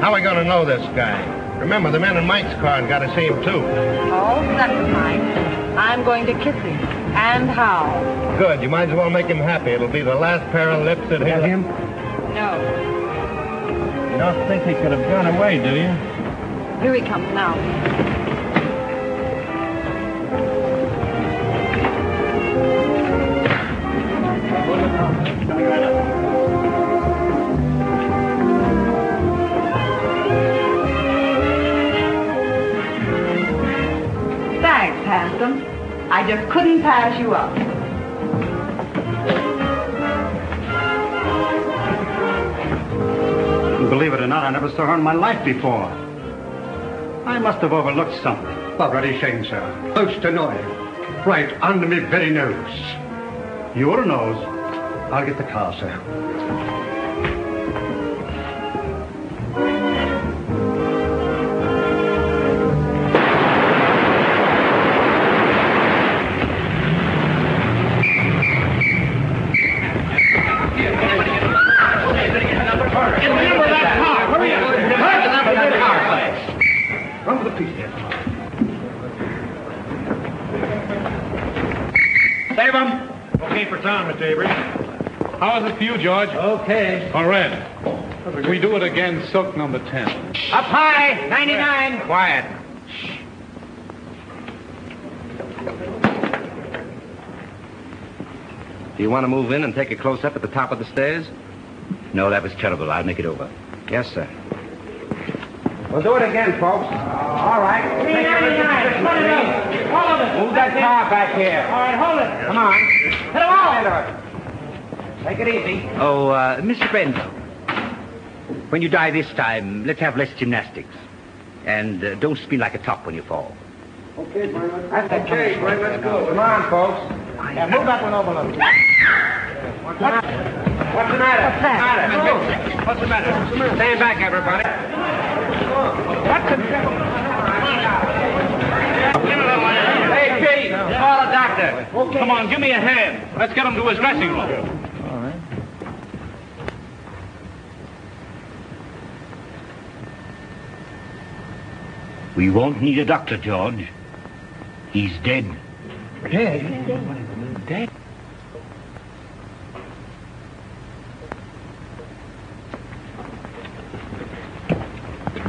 How are we going to know this guy? Remember, the men in Mike's car got to see him, too. Oh, none of mine. I'm going to kiss him. And how? Good. You might as well make him happy. It'll be the last pair of lips that hit him. No. You don't think he could have gone away, do you? Here he comes now. Thanks, handsome. I just couldn't pass you up. Believe it or not, I never saw her in my life before. I must have overlooked something. Already shame, sir. Most annoying. Right under me very nose. Your nose? I'll get the car, sir. How is it for you, George? Okay. All right. We do it again, silk number 10. Up high, 99. Quiet. Do you want to move in and take a close-up at the top of the stairs? No, that was terrible. I'll make it over. Yes, sir. We'll do it again, folks. All right. 399. Put it up. All of it. Move that car back here. All right, hold it. Come on. Hit it all. Take it easy. Oh, Mr. Brent, when you die this time, let's have less gymnastics. And don't spin like a top when you fall. Okay, Brent. That's okay, Brent. Let's go. Come on, folks. Yeah, move that one over a little. What's the matter? What's the matter? What's that? What's the matter? What's the matter? Stand back, everybody. What's the matter? Hey, Pete, call a doctor. Okay. Come on, give me a hand. Let's get him to his dressing room. We won't need a doctor, George. He's dead. Dead? Dead?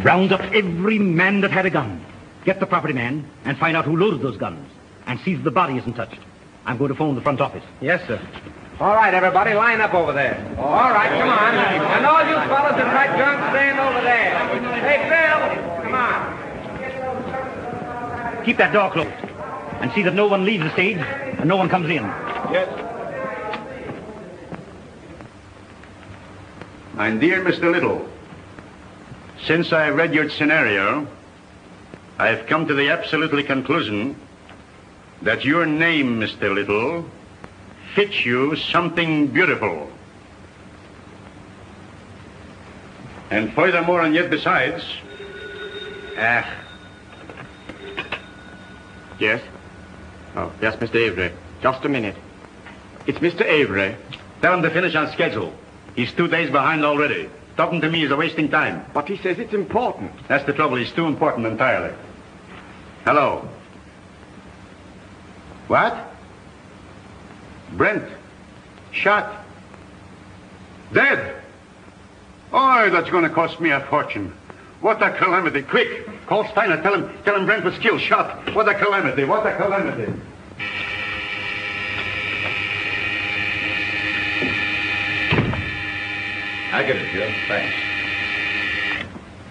Round up every man that had a gun. Get the property man and find out who loaded those guns. And see that the body isn't touched. I'm going to phone the front office. Yes, sir. All right, everybody, line up over there. All right, come on. And all you fellas in right junk, stand over there. Hey, Phil, come on. Keep that door closed and see that no one leaves the stage and no one comes in. Yes. My dear Mr. Little, since I read your scenario, I have come to the absolute conclusion that your name, Mr. Little, fits you something beautiful. And furthermore, and yet besides... Yes? Oh, yes, Mr. Avery. Just a minute. It's Mr. Avery. Tell him to finish on schedule. He's 2 days behind already. Talking to me is a wasting time. But he says it's important. That's the trouble. He's too important entirely. Hello. What? Brent. Shot. Dead. Oh, that's going to cost me a fortune. What a calamity. Quick. Call Steiner. Tell him Brent was killed. Shot. What a calamity. What a calamity. I get it, Joe. Thanks.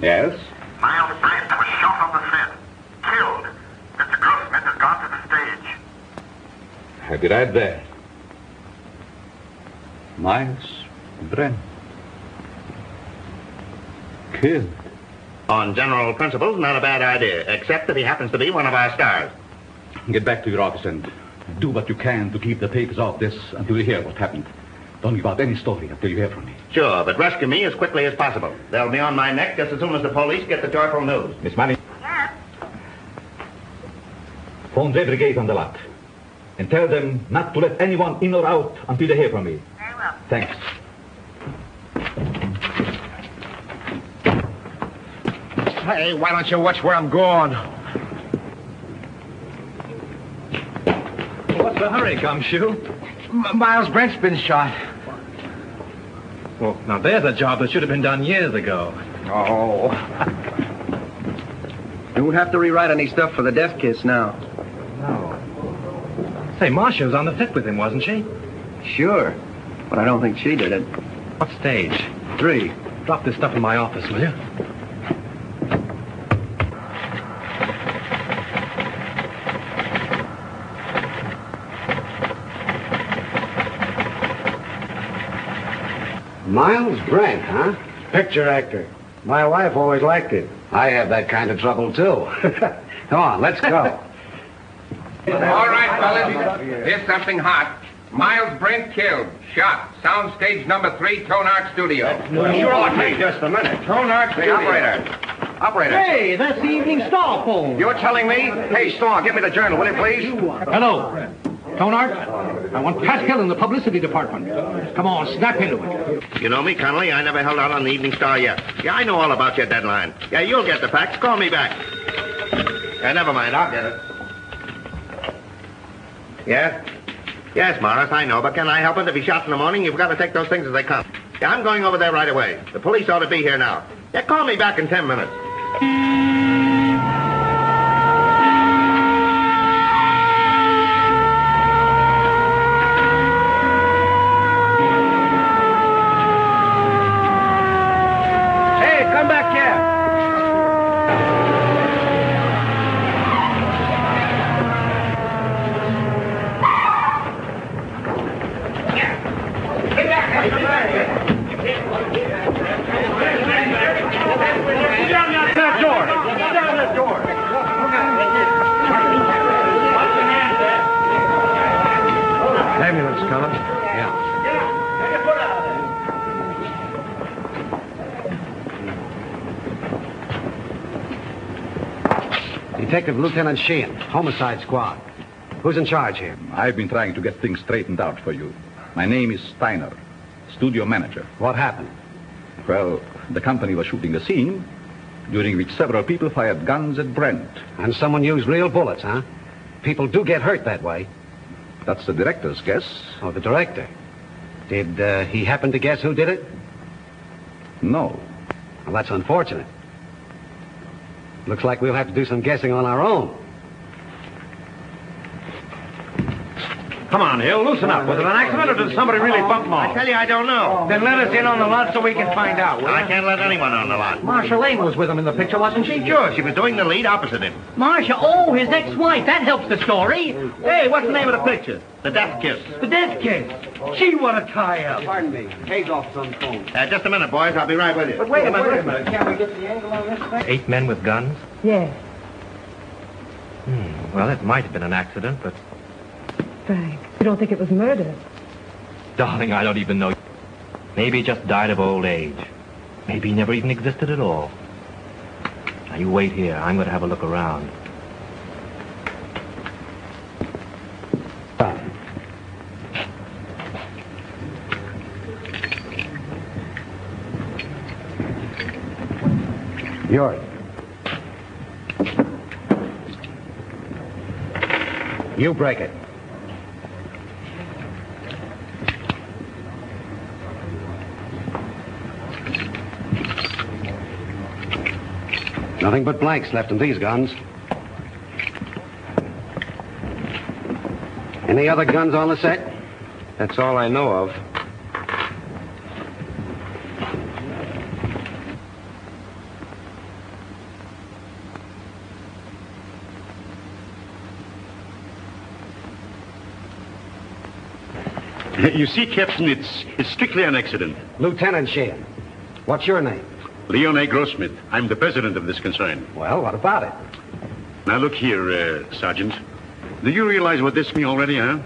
Yes? Miles Brent was shot on the set. Killed. Mr. Grossmith has gone to the stage. How did I bet? Miles Brent. Killed. On general principles, not a bad idea, except that he happens to be one of our stars. Get back to your office and do what you can to keep the papers off this until you hear what happened. Don't give out any story until you hear from me. Sure, but rush to me as quickly as possible. They'll be on my neck just as soon as the police get the joyful news. Miss Money? Yes? Phone every gate on the lot. And tell them not to let anyone in or out until they hear from me. Very well. Thanks. Hey, why don't you watch where I'm going? What's the hurry, Gumshoe? Miles Brent's been shot. Well, now there's a job that should have been done years ago. Oh. You won't have to rewrite any stuff for The Death Kiss now. No. Say, Marsha was on the set with him, wasn't she? Sure, but I don't think she did it. What stage? 3. Drop this stuff in my office, will you? Miles Brent, huh? Picture actor. My wife always liked it. I have that kind of trouble, too. Come on, let's go. All right, fellas. Here's something hot. Miles Brent killed. Shot. Soundstage number 3, Tone Art Studio. Sure, just a minute. Tone Art Studio. Operator. Hey, that's the evening star phone. You're telling me? Hey, Storm, give me the journal, will you, please? Hello. Tone Art, I want Pat Hill in the publicity department. Come on, snap into it. You know me, Connolly. I never held out on the Evening Star yet. Yeah, I know all about your deadline. Yeah, you'll get the facts. Call me back. Yeah, never mind. I'll get it. Yeah? Yes, Morris, I know, but can I help it? If he's shot in the morning, you've got to take those things as they come. Yeah, I'm going over there right away. The police ought to be here now. Yeah, call me back in 10 minutes. Detective Lieutenant Sheehan, Homicide Squad. Who's in charge here? I've been trying to get things straightened out for you. My name is Steiner, studio manager. What happened? Well, the company was shooting a scene, during which several people fired guns at Brent. And someone used real bullets, huh? People do get hurt that way. That's the director's guess. Oh, the director. Did he happen to guess who did it? No. Well, that's unfortunate. Looks like we'll have to do some guessing on our own. Come on, Hill, loosen up. Was it an accident or did somebody really bump Maul? I tell you, I don't know. Then let us in on the lot so we can find out. I can't let anyone on the lot. Marsha Lane was with him in the picture, wasn't she? Sure, she was doing the lead opposite him. Marsha, oh, his ex-wife. That helps the story. Hey, what's the name of the picture? The Death Kiss. The Death Kiss? Gee, what a tie-up. Pardon me. Hayes off some phone. Just a minute, boys. I'll be right with you. But wait a minute. Can we get the angle on this thing? 8 men with guns? Yes. Well, it might have been an accident, but... Frank, you don't think it was murder? Darling, I don't even know. Maybe he just died of old age. Maybe he never even existed at all. Now, you wait here. I'm going to have a look around. Yours. You break it. Nothing but blanks left in these guns. Any other guns on the set? That's all I know of. You see, Captain, it's strictly an accident. Lieutenant Sheehan, what's your name? Leon A. Grossmith. I'm the president of this concern. Well, what about it? Now, look here, Sergeant. Do you realize what this means already, huh?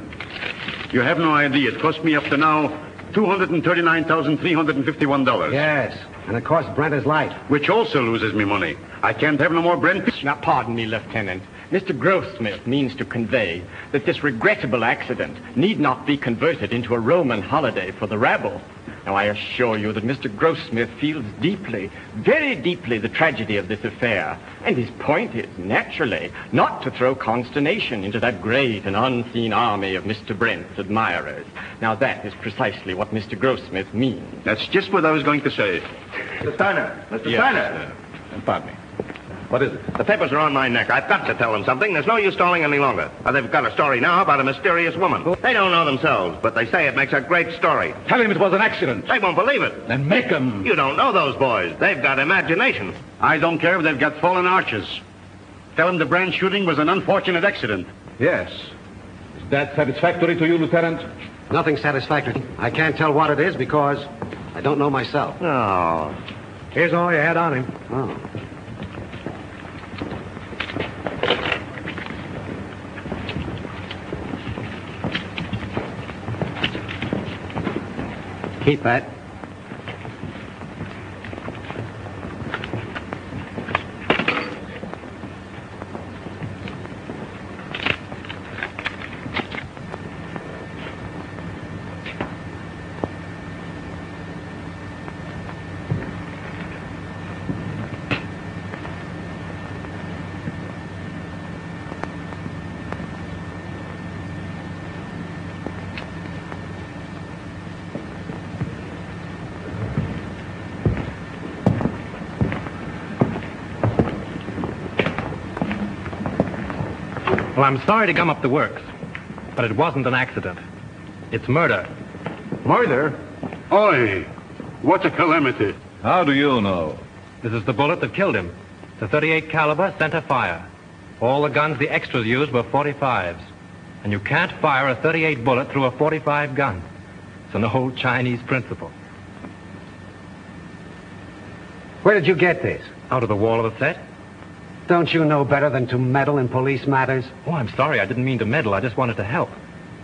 You have no idea. It cost me up to now $239,351. Yes, and it cost Brent his life. Which also loses me money. I can't have no more Brent... Now, pardon me, Lieutenant. Mr. Grossmith means to convey that this regrettable accident need not be converted into a Roman holiday for the rabble. Now, I assure you that Mr. Grossmith feels deeply, very deeply, the tragedy of this affair. And his point is, naturally, not to throw consternation into that great and unseen army of Mr. Brent's admirers. Now, that is precisely what Mr. Grossmith means. That's just what I was going to say. Mr. Steiner! Mr. Steiner! Pardon me. What is it? The papers are on my neck. I've got to tell them something. There's no use stalling any longer. They've got a story now about a mysterious woman. They don't know themselves, but they say it makes a great story. Tell him it was an accident. They won't believe it. Then make them. You don't know those boys. They've got imagination. I don't care if they've got fallen arches. Tell him the Brent shooting was an unfortunate accident. Yes. Is that satisfactory to you, Lieutenant? Nothing satisfactory. I can't tell what it is because I don't know myself. No. Here's all you had on him. Oh. Keep that. Well, I'm sorry to gum up the works, but it wasn't an accident. It's murder. Murder? Oi! What a calamity. How do you know? This is the bullet that killed him. It's a 38 caliber center fire. All the guns the extras used were 45s. And you can't fire a 38 bullet through a 45 gun. It's an old Chinese principle. Where did you get this? Out of the wall of the set. Don't you know better than to meddle in police matters? Oh, I'm sorry. I didn't mean to meddle. I just wanted to help.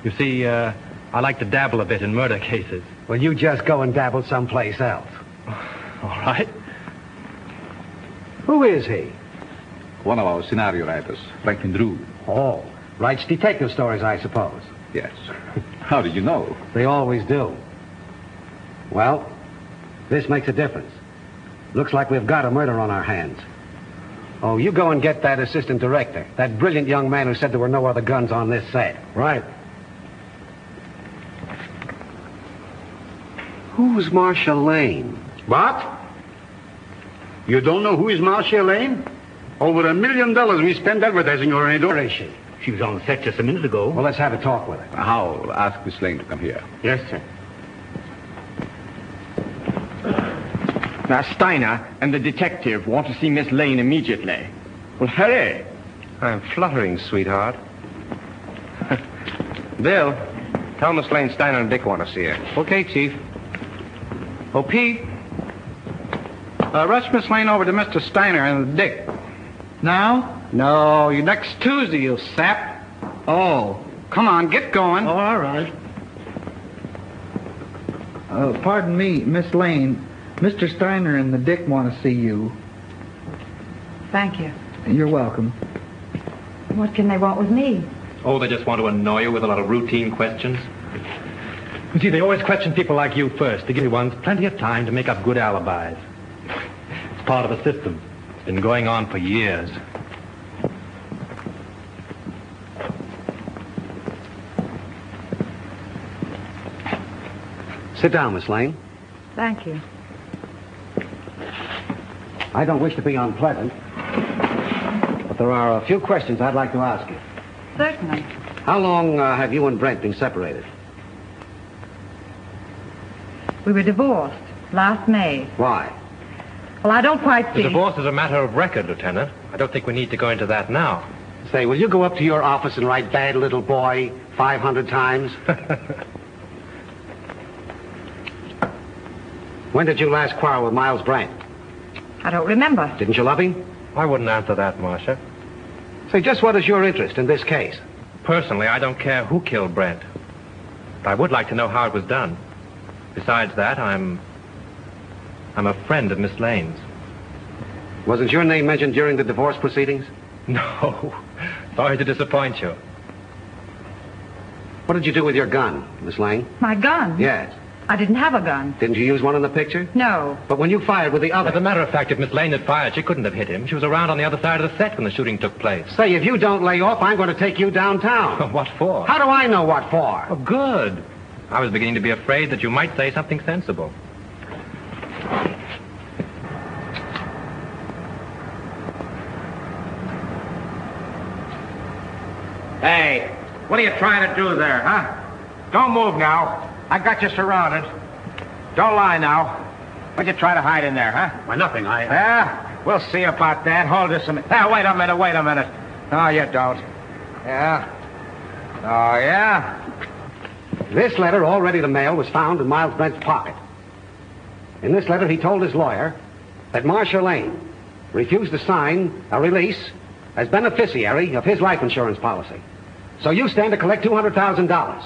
You see, I like to dabble a bit in murder cases. Well, you just go and dabble someplace else. All right. Who is he? One of our scenario writers, Franklin Drew. Oh, writes detective stories, I suppose. Yes. How did you know? They always do. Well, this makes a difference. Looks like we've got a murder on our hands. Oh, you go and get that assistant director, that brilliant young man who said there were no other guns on this set. Right. Who's Marsha Lane? What? You don't know who is Marsha Lane? Over $1 million we spend advertising her. Where is she? She was on the set just a minute ago. Well, let's have a talk with her. I'll ask Miss Lane to come here. Yes, sir. Now, Steiner and the detective want to see Miss Lane immediately. Well, hurry. I'm fluttering, sweetheart. Bill, tell Miss Lane Steiner and Dick want to see her. Okay, Chief. Oh, Pete. Rush Miss Lane over to Mr. Steiner and Dick. Now? No, you next Tuesday, you sap. Oh, come on, get going. Oh, all right. Pardon me, Miss Lane. Mr. Steiner and the Dick want to see you. Thank you. You're welcome. What can they want with me? Oh, they just want to annoy you with a lot of routine questions. You see, they always question people like you first to give you ones plenty of time to make up good alibis. It's part of a system. It's been going on for years. Sit down, Miss Lane. Thank you. I don't wish to be unpleasant, but there are a few questions I'd like to ask you. Certainly. How long have you and Brent been separated? We were divorced last May. Why? Well, I don't quite see... The divorce is a matter of record, Lieutenant. I don't think we need to go into that now. Say, will you go up to your office and write bad little boy 500 times? When did you last quarrel with Miles Brent? I don't remember. Didn't you love him? I wouldn't answer that, Marsha. Say, just what is your interest in this case? Personally, I don't care who killed Brent. But I would like to know how it was done. Besides that, I'm a friend of Miss Lane's. Wasn't your name mentioned during the divorce proceedings? No. Sorry to disappoint you. What did you do with your gun, Miss Lane? My gun? Yes. I didn't have a gun. Didn't you use one in the picture? No. But when you fired with the other... As a matter of fact, if Miss Lane had fired, she couldn't have hit him. She was around on the other side of the set when the shooting took place. Say, if you don't lay off, I'm going to take you downtown. What for? How do I know what for? Oh, good. I was beginning to be afraid that you might say something sensible. Hey, what are you trying to do there, huh? Don't move now. I got you surrounded. Don't lie now. What'd you try to hide in there, huh? Why, nothing, Yeah, we'll see about that. Hold this a minute. Ah, wait a minute. No, you don't. Yeah. Oh, yeah? This letter, all ready to mail, was found in Miles Brent's pocket. In this letter, he told his lawyer that Marsha Lane refused to sign a release as beneficiary of his life insurance policy. So you stand to collect $200,000.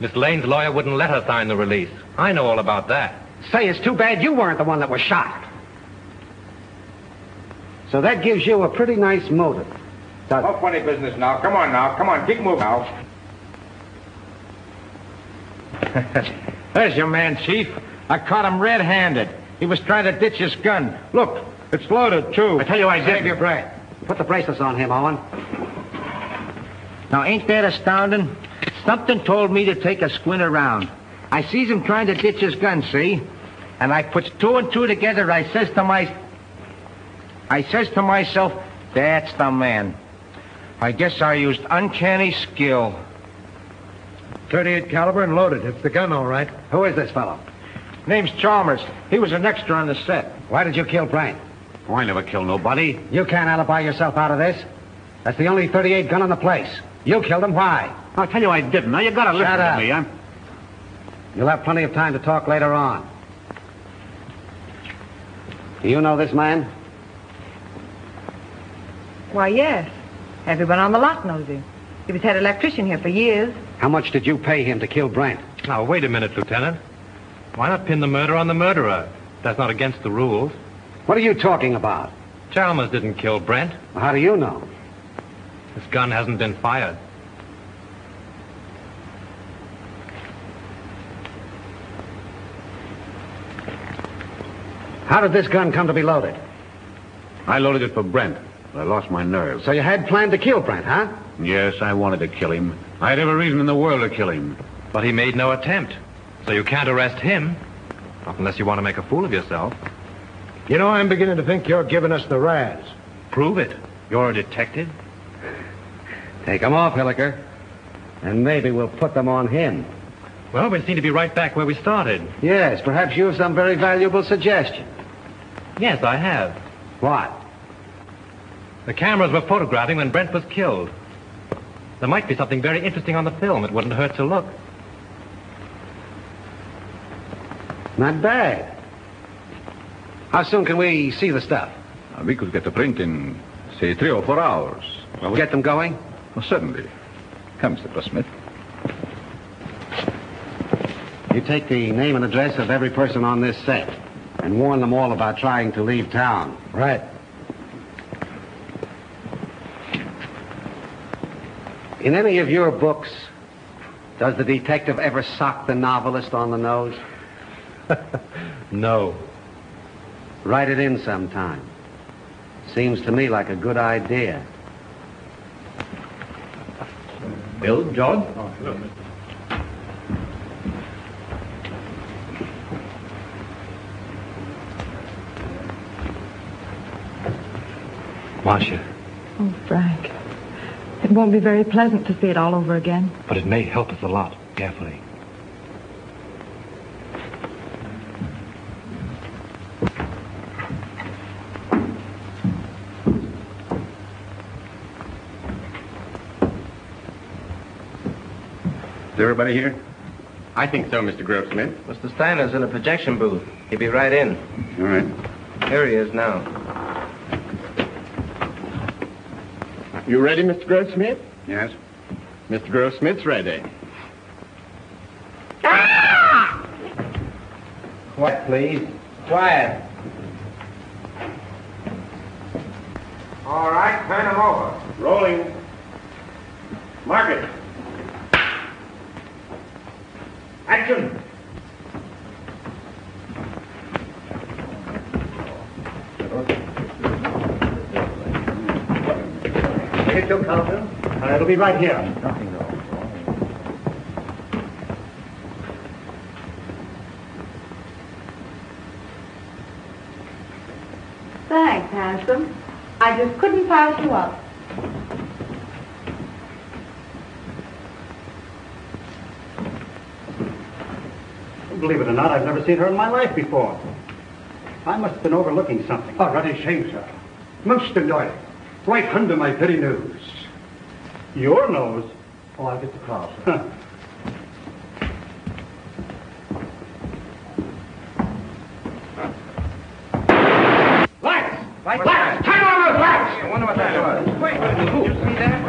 Miss Lane's lawyer wouldn't let her sign the release. I know all about that. Say, it's too bad you weren't the one that was shot. So that gives you a pretty nice motive, doesn't it? No funny business now. Come on now. Come on. Keep moving now. There's your man, Chief. I caught him red-handed. He was trying to ditch his gun. Look, it's loaded, too. I tell you I did. Save your breath. Put the bracelets on him, Owen. Now, ain't that astounding? Something told me to take a squint around. I sees him trying to ditch his gun, see? And I puts two and two together. I says to myself, that's the man. I guess I used uncanny skill. 38 caliber and loaded. It's the gun, all right. Who is this fellow? Name's Chalmers. He was an extra on the set. Why did you kill Brent? Oh, I never killed nobody. You can't alibi yourself out of this. That's the only 38 gun in the place. You killed him. Why? I'll tell you I didn't. Now, you gotta listen to me, huh? You'll have plenty of time to talk later on. Do you know this man? Why, yes. Everyone on the lot knows him. He was head electrician here for years. How much did you pay him to kill Brent? Now, wait a minute, Lieutenant. Why not pin the murder on the murderer? That's not against the rules. What are you talking about? Chalmers didn't kill Brent. Well, how do you know? His gun hasn't been fired. How did this gun come to be loaded? I loaded it for Brent, but I lost my nerve. So you had planned to kill Brent, huh? Yes, I wanted to kill him. I had every reason in the world to kill him. But he made no attempt, so you can't arrest him. Not unless you want to make a fool of yourself. You know, I'm beginning to think you're giving us the razz. Prove it. You're a detective. Take them off, Hilliker. And maybe we'll put them on him. Well, we seem to be right back where we started. Yes, perhaps you have some very valuable suggestion. Yes, I have. What? The cameras were photographing when Brent was killed. There might be something very interesting on the film. It wouldn't hurt to look. Not bad. How soon can we see the stuff? We could get the print in, say, 3 or 4 hours. Well, we get them going? Well, certainly. Come, Mr. Grossmith. You take the name and address of every person on this set and warn them all about trying to leave town. Right. In any of your books, does the detective ever sock the novelist on the nose? No. Write it in sometime. Seems to me like a good idea. Bill, George? Oh, hello. Marsha. Oh, Frank. It won't be very pleasant to see it all over again. But it may help us a lot, carefully. Is everybody here? I think so, Mr. Grossmith. Mr. Steiner's in a projection booth. He'll be right in. All right. Here he is now. You ready, Mr. Grossmith? Yes. Mr. Grossmith's ready. Ah! Quiet, please. Quiet. All right, turn him over. Rolling. Mark it. Action! Here's your counter. It'll be right here. Nothing wrong. Thanks, handsome. I just couldn't pass you up. Believe it or not, I've never seen her in my life before. I must have been overlooking something. Oh, bloody shame, sir. Most annoying. Right under my very nose. Your nose? Oh, I'll get the cross. Lights! Turn on those lights! I wonder what that was. Wait, did you see that?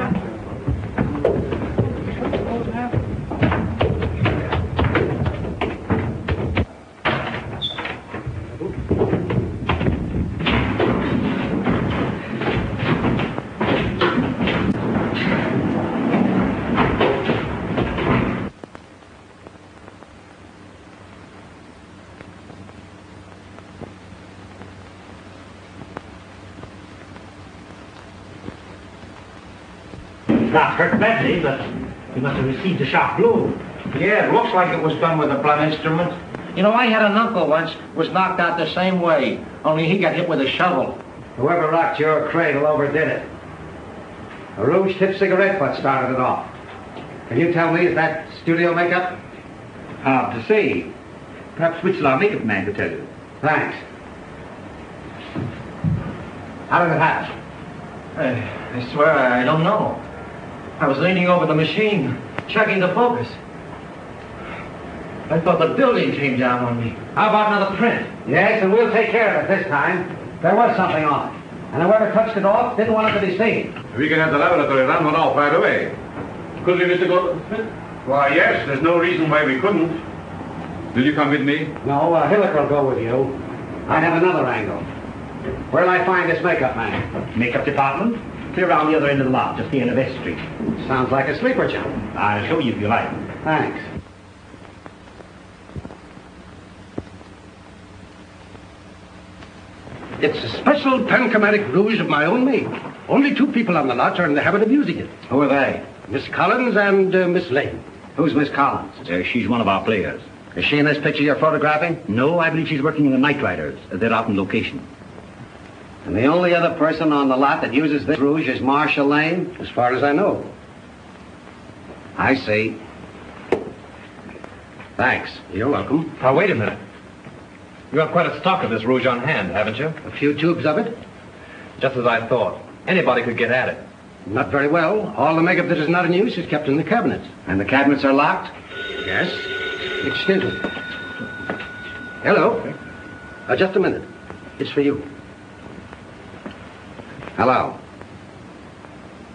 Not hurt badly, but you must have received a sharp blow. Yeah, it looks like it was done with a blunt instrument. You know, I had an uncle once was knocked out the same way, only he got hit with a shovel. Whoever rocked your cradle overdid it. A rouge-tipped cigarette butt started it off. Can you tell me, is that studio makeup? Hard to see. Perhaps Wichita makeup man could tell you. Thanks. How did it happen? I swear I don't know. I was leaning over the machine, checking the focus. I thought the building came down on me. How about another print? Yes, and we'll take care of it this time. There was something on it, and whoever touched it off didn't want it to be seen. We can have the laboratory run one off right away. Could we, Mr. Goldsmith? Why, yes. There's no reason why we couldn't. Will you come with me? No, Hillick will go with you. I have another angle. Where'll I find this makeup man? Makeup department? Clear around the other end of the lot, just the end of S Street. Sounds like a sleeper, John. I'll show you if you like. Thanks. It's a special panchromatic rouge of my own make. Only two people on the lot are in the habit of using it. Who are they? Miss Collins and Miss Lane. Who's Miss Collins? She's one of our players. Is she in this picture you're photographing? No, I believe she's working in the Night Riders. They're out in location. And the only other person on the lot that uses this rouge is Marsha Lane, as far as I know. I see. Thanks. You're welcome. Now, wait a minute. You have quite a stock of this rouge on hand, haven't you? A few tubes of it. Just as I thought. Anybody could get at it. Not very well. All the makeup that is not in use is kept in the cabinets. And the cabinets are locked? Yes. Extended. Hello. Just a minute. It's for you. Hello.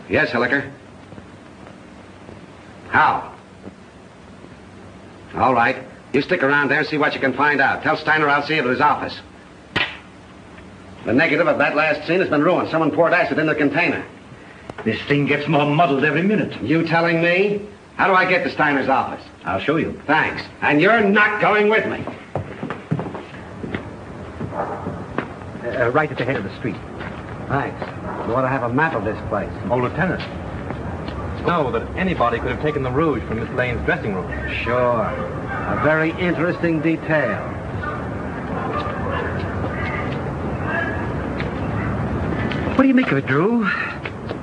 Yes, Hilliker. How? All right. You stick around there and see what you can find out. Tell Steiner I'll see you at his office. The negative of that last scene has been ruined. Someone poured acid in the container. This thing gets more muddled every minute. You telling me? How do I get to Steiner's office? I'll show you. Thanks. And you're not going with me. Right at the head of the street. Thanks. You ought to have a map of this place. Oh, Lieutenant. Know that anybody could have taken the rouge from Miss Lane's dressing room. Sure. A very interesting detail. What do you make of it, Drew?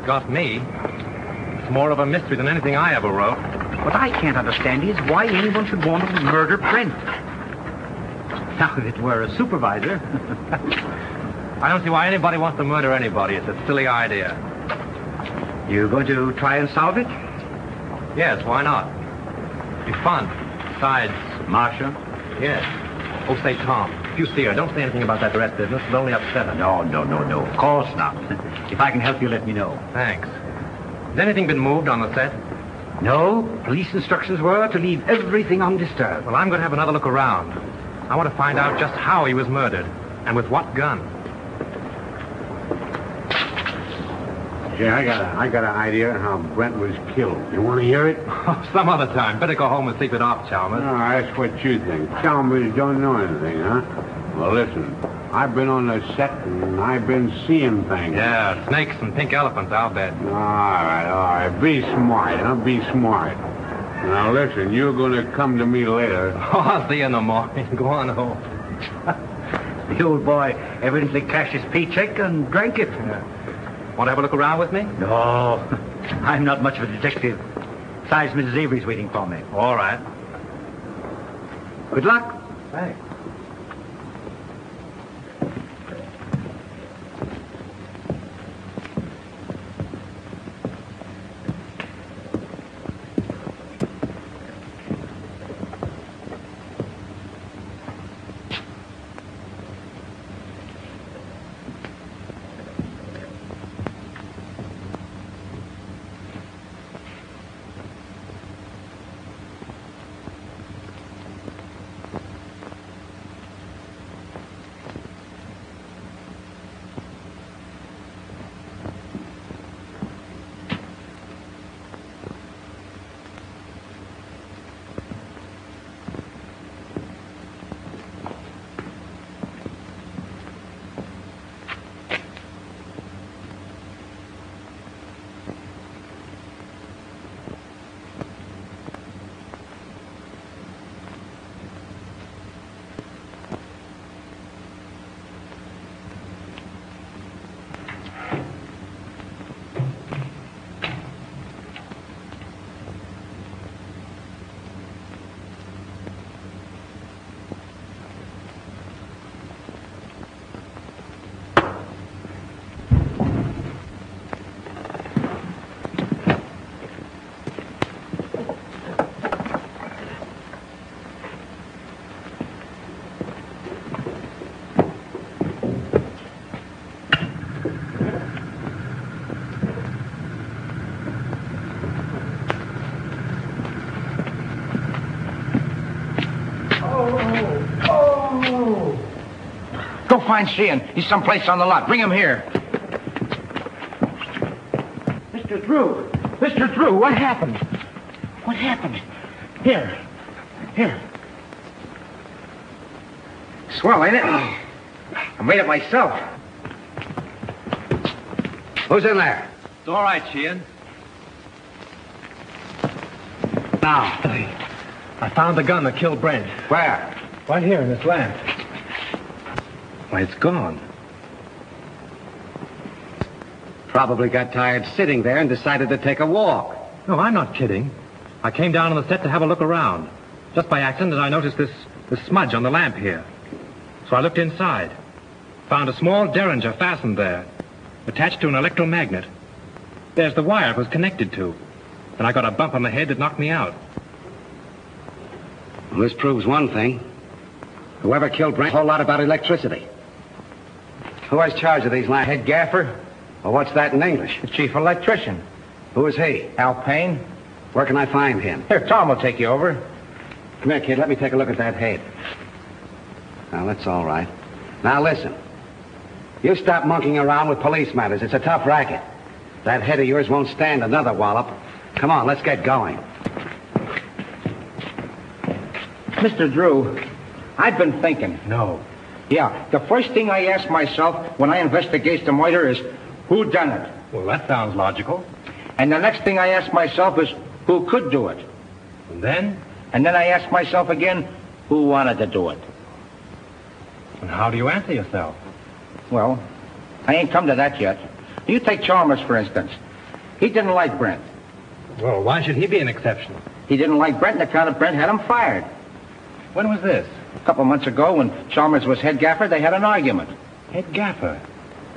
Got me. It's more of a mystery than anything I ever wrote. What I can't understand is why anyone should want to murder Brent. Now, if it were a supervisor... I don't see why anybody wants to murder anybody. It's a silly idea. You going to try and solve it? Yes, why not? It'd be fun. Besides... Marsha? Yes. Oh, say, Tom, if you see her, don't say anything about that rat business. It'll only upset her. No. Of course not. If I can help you, let me know. Thanks. Has anything been moved on the set? No. Police instructions were to leave everything undisturbed. Well, I'm going to have another look around. I want to find out just how he was murdered and with what gun. Yeah, I got an idea how Brent was killed. You want to hear it? Oh, some other time. Better go home and sleep it off, Chalmers. No, that's what you think. Chalmers don't know anything, huh? Well, listen, I've been on the set, and I've been seeing things. Yeah, snakes and pink elephants, I'll bet. All right. Be smart, huh? Be smart. Now, listen, you're going to come to me later. Oh, I'll see you in the morning. Go on home. The old boy evidently cashed his paycheck and drank it. Yeah. Want to have a look around with me? No, I'm not much of a detective. Besides, Mrs. Avery's waiting for me. All right. Good luck. Thanks. Find Sheehan. He's someplace on the lot. Bring him here. Mr. Drew. Mr. Drew, what happened? What happened? Here. Swell, ain't it? I made it myself. Who's in there? It's all right, Sheehan. Now. I found the gun that killed Brent. Where? Right here in this lamp. Why, it's gone. Probably got tired sitting there and decided to take a walk. No, I'm not kidding. I came down on the set to have a look around. Just by accident, I noticed this smudge on the lamp here. So I looked inside. Found a small derringer fastened there, attached to an electromagnet. There's the wire it was connected to. And I got a bump on the head that knocked me out. Well, this proves one thing. Whoever killed Brent knows a whole lot about electricity. Who has charge of these lines? Head gaffer? Or what's that in English? The chief electrician. Who is he? Al Payne. Where can I find him? Here, Tom will take you over. Come here, kid. Let me take a look at that head. Now, that's all right. Now, listen. You stop monkeying around with police matters. It's a tough racket. That head of yours won't stand another wallop. Come on, let's get going. Mr. Drew, I've been thinking. No. Yeah, the first thing I ask myself when I investigate the murder is, who done it? Well, that sounds logical. And the next thing I ask myself is, who could do it? And then? And then I ask myself again, who wanted to do it? And how do you answer yourself? Well, I ain't come to that yet. You take Chalmers, for instance. He didn't like Brent. Well, why should he be an exception? He didn't like Brent on account of Brent had him fired. When was this? A couple months ago, when Chalmers was head gaffer, they had an argument. Head gaffer?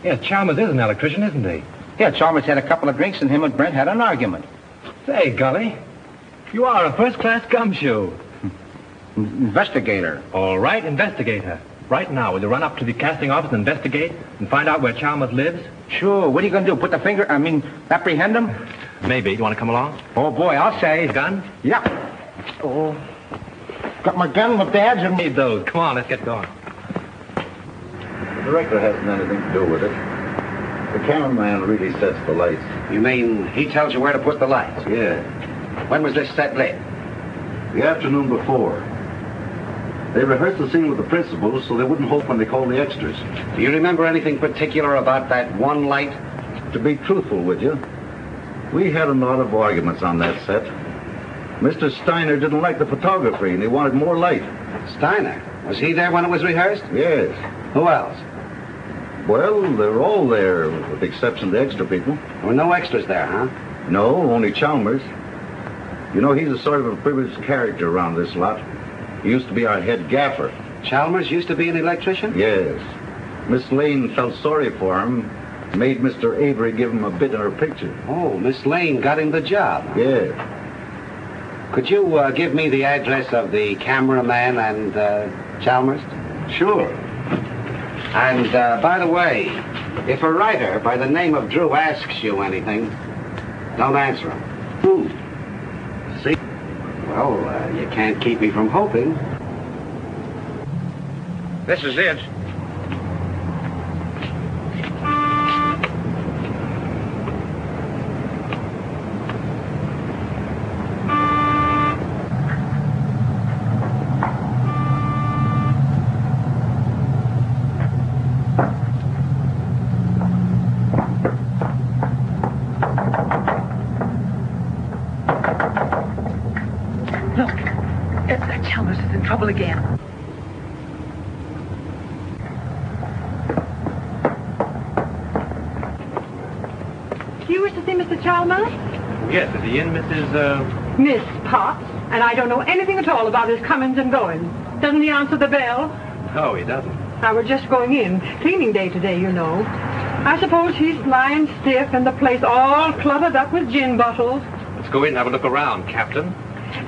Yeah, Chalmers is an electrician, isn't he? Yeah, Chalmers had a couple of drinks, and him and Brent had an argument. Say, Gully, you are a first-class gumshoe. Investigator. All right, investigator. Right now, will you run up to the casting office and investigate and find out where Chalmers lives? Sure. What are you going to do, put the finger, apprehend him? Maybe. You want to come along? Oh, boy, I'll say. Gun? Yep. Oh. Got my gun, my badge, and need those. Come on, let's get going. The director hasn't anything to do with it. The cameraman really sets the lights. You mean he tells you where to put the lights? Yeah. When was this set lit? The afternoon before. They rehearsed the scene with the principals so they wouldn't hope when they called the extras. Do you remember anything particular about that one light? To be truthful with you, we had a lot of arguments on that set. Mr. Steiner didn't like the photography and he wanted more light. Steiner? Was he there when it was rehearsed? Yes. Who else? Well, they're all there, with the exception of the extra people. There were no extras there, huh? No, only Chalmers. You know, he's a sort of a privileged character around this lot. He used to be our head gaffer. Chalmers used to be an electrician? Yes. Miss Lane felt sorry for him, made Mr. Avery give him a bit in her picture. Oh, Miss Lane got him the job. Huh? Yeah. Could you give me the address of the cameraman and Chalmers? Sure. And, by the way, if a writer by the name of Drew asks you anything, don't answer him. Who? See? Well, you can't keep me from hoping. This is it. Miss Potts, and I don't know anything at all about his comings and goings. Doesn't he answer the bell? No, he doesn't. Now, we're just going in. Cleaning day today, you know. I suppose he's lying stiff and the place all cluttered up with gin bottles. Let's go in and have a look around, Captain.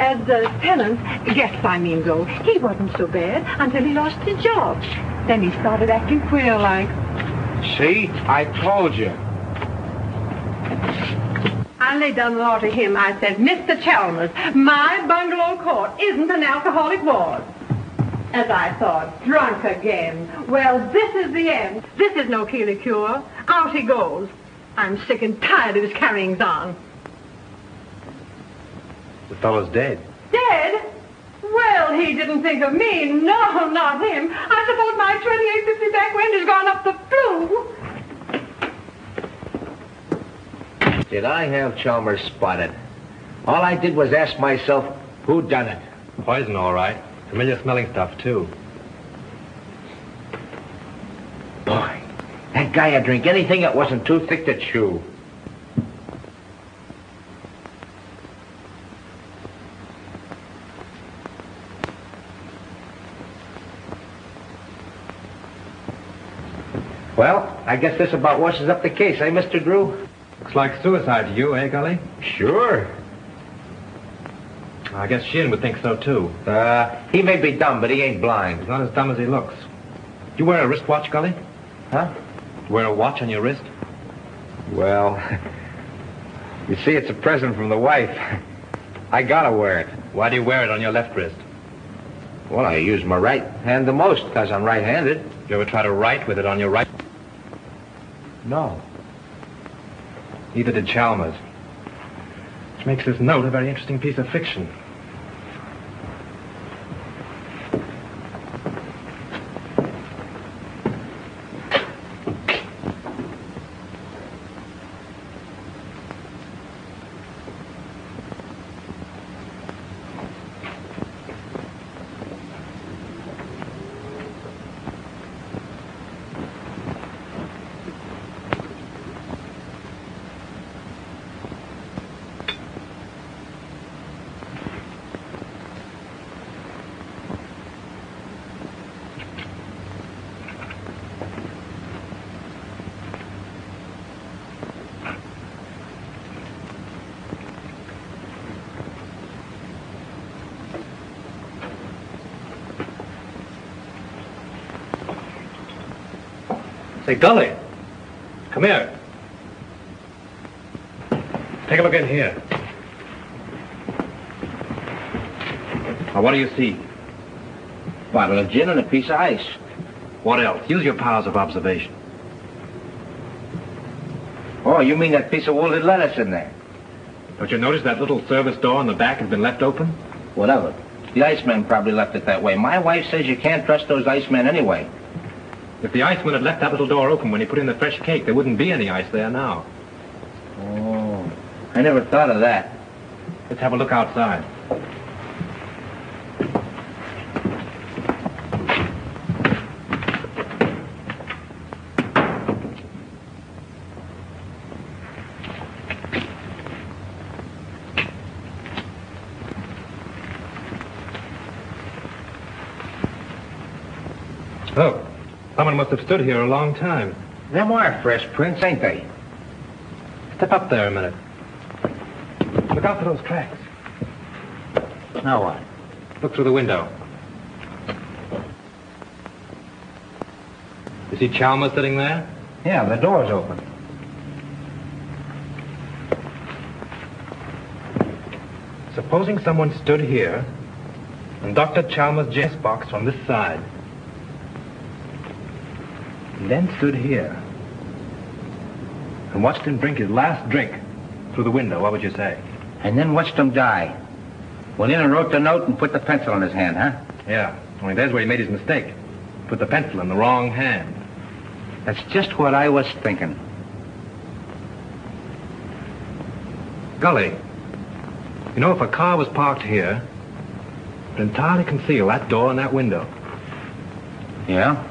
As tenants, guests I mean, though, he wasn't so bad until he lost his job. Then he started acting queer-like. See? I told you. I laid down the law to him. I said, Mr. Chalmers, my bungalow court isn't an alcoholic ward. As I thought, drunk again. Well, this is the end. This is no Keeley cure. Out he goes. I'm sick and tired of his carryings on. The fellow's dead. Dead? Well, he didn't think of me. No, not him. I suppose my 2850 back wind has gone up the flue. Did I have Chalmers spotted? All I did was ask myself, who done it? Poison, all right. Familiar smelling stuff, too. Boy, that guy would drink anything that wasn't too thick to chew. Well, I guess this about washes up the case, eh, Mr. Drew? Looks like suicide to you, eh, Gully? Sure. I guess Sheehan would think so, too. He may be dumb, but he ain't blind. He's not as dumb as he looks. Do you wear a wristwatch, Gully? Huh? You wear a watch on your wrist? Well, you see, it's a present from the wife. I gotta wear it. Why do you wear it on your left wrist? Well, I use my right hand the most, because I'm right-handed. You ever try to write with it on your right? No. Neither did Chalmers. Which makes this note a very interesting piece of fiction. Hey, Gully, come here. Take a look in here. Now, what do you see? A bottle of gin and a piece of ice. What else? Use your powers of observation. Oh, you mean that piece of wilted lettuce in there? Don't you notice that little service door in the back has been left open? What of it? The Iceman probably left it that way. My wife says you can't trust those Icemen anyway. If the Iceman had left that little door open when he put in the fresh cake, there wouldn't be any ice there now. Oh, I never thought of that. Let's have a look outside. Look, someone must have stood here a long time. Them are fresh prints, ain't they? Step up there a minute. Look out for those cracks. Now what? Look through the window. You see Chalmers sitting there? Yeah, the door's open. Supposing someone stood here and Dr. Chalmers' J's box from this side. And then stood here and watched him drink his last drink through the window. What would you say? And then watched him die. Went in and wrote the note and put the pencil in his hand, huh? Yeah. Only there's where he made his mistake. Put the pencil in the wrong hand. That's just what I was thinking. Gully, you know, if a car was parked here, it would entirely conceal that door and that window. Yeah?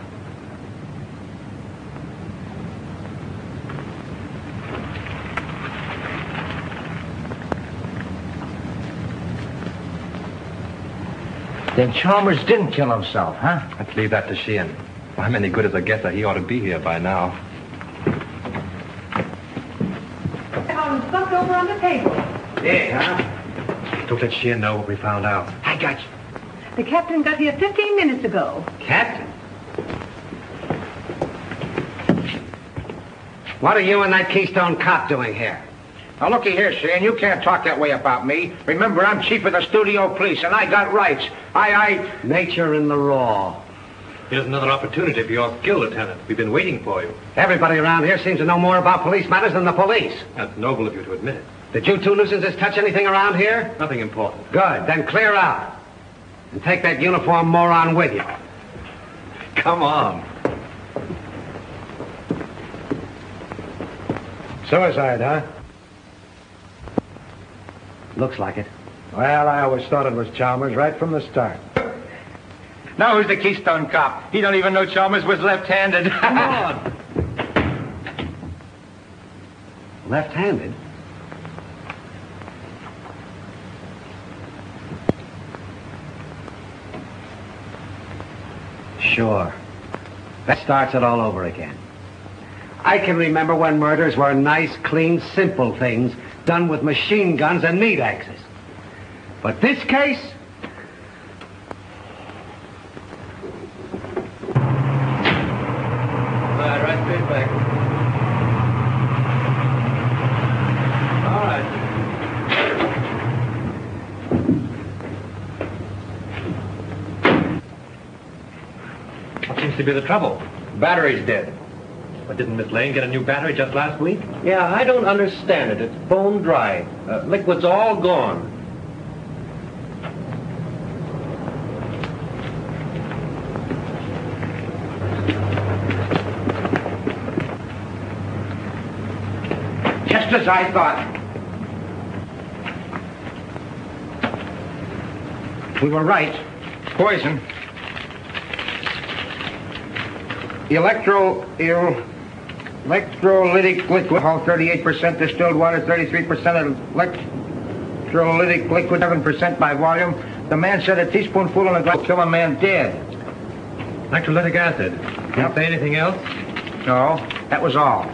Then Chalmers didn't kill himself, huh? Let's leave that to Sheehan. Well, I'm any good as a guesser. He ought to be here by now. Found stuff over on the table. Yeah, huh? Don't let Sheehan know what we found out. I got you. The captain got here 15 minutes ago. Captain? What are you and that Keystone cop doing here? Now, looky here, Sheehan, you can't talk that way about me. Remember, I'm chief of the studio police, and I got rights. I... Nature in the raw. Here's another opportunity for your skill, Lieutenant. We've been waiting for you. Everybody around here seems to know more about police matters than the police. That's noble of you to admit it. Did you two nuisances touch anything around here? Nothing important. Good. Then clear out. And take that uniform moron with you. Come on. Suicide, huh? Looks like it. Well, I always thought it was Chalmers right from the start. Now who's the Keystone cop? He don't even know Chalmers was left-handed. Come on. Left-handed? Sure. That starts it all over again. I can remember when murders were nice, clean, simple things done with machine guns and meat axes. But this case... right straight back. All right. What seems to be the trouble? The battery's dead. But didn't Miss Lane get a new battery just last week? Yeah, I don't understand it. It's bone dry. Liquid's all gone. Just as I thought. We were right. Poison. Electrolytic liquid, alcohol 38%, distilled water 33%, electrolytic liquid 7% by volume. The man said a teaspoonful and a glass will kill a man dead. Electrolytic acid. Can't say anything else? No, that was all.